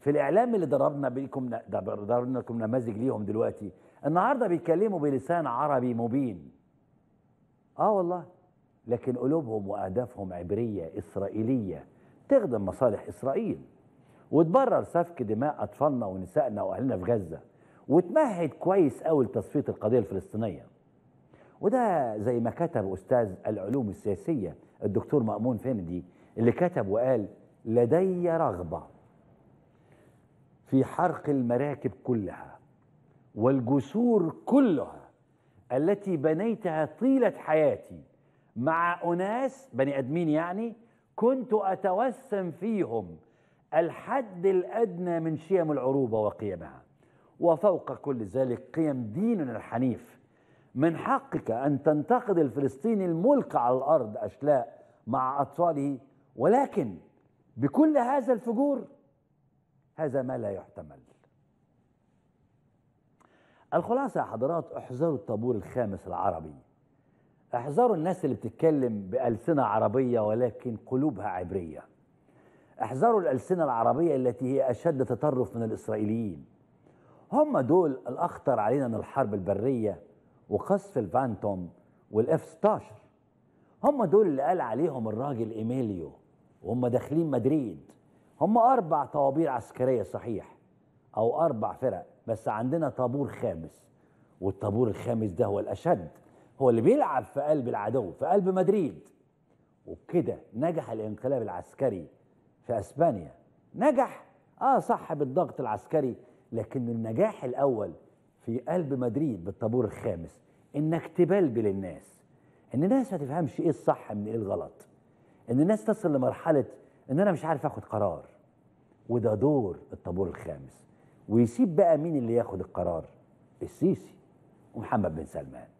في الإعلام اللي ضربنا بيكم ضربنا لكم نماذج ليهم دلوقتي، النهارده بيتكلموا بلسان عربي مبين. آه والله، لكن قلوبهم وأهدافهم عبرية إسرائيلية تخدم مصالح إسرائيل، وتبرر سفك دماء أطفالنا ونسائنا وأهلنا في غزة، وتمهد كويس قوي لتصفية القضية الفلسطينية. وده زي ما كتب أستاذ العلوم السياسية الدكتور مأمون فندي، اللي كتب وقال: لدي رغبة في حرق المراكب كلها والجسور كلها التي بنيتها طيلة حياتي مع أناس بني أدمين يعني كنت أتوسم فيهم الحد الأدنى من شيم العروبة وقيمها، وفوق كل ذلك قيم ديننا الحنيف. من حقك أن تنتقد الفلسطيني الملقى على الأرض أشلاء مع أطفاله، ولكن بكل هذا الفجور هذا ما لا يحتمل. الخلاصة يا حضرات، احذروا الطابور الخامس العربي، احذروا الناس اللي بتتكلم بألسنة عربية ولكن قلوبها عبرية، احذروا الألسنة العربية التي هي أشد تطرف من الإسرائيليين. هم دول الأخطر علينا من الحرب البرية وقصف الفانتوم والاف ستاشر. هم دول اللي قال عليهم الراجل إيميليو وهم داخلين مدريد: هم أربع طوابير عسكرية صحيح، أو أربع فرق، بس عندنا طابور خامس، والطابور الخامس ده هو الأشد، هو اللي بيلعب في قلب العدو، في قلب مدريد. وبكده نجح الانقلاب العسكري في أسبانيا. نجح آه صح بالضغط العسكري، لكن النجاح الأول في قلب مدريد بالطابور الخامس، إنك تبلبل الناس، إن الناس ما تفهمش إيه الصح من إيه الغلط، إن الناس تصل لمرحلة إن أنا مش عارف آخد قرار. وده دور الطابور الخامس. ويسيب بقى مين اللي ياخد القرار؟ السيسي ومحمد بن سلمان.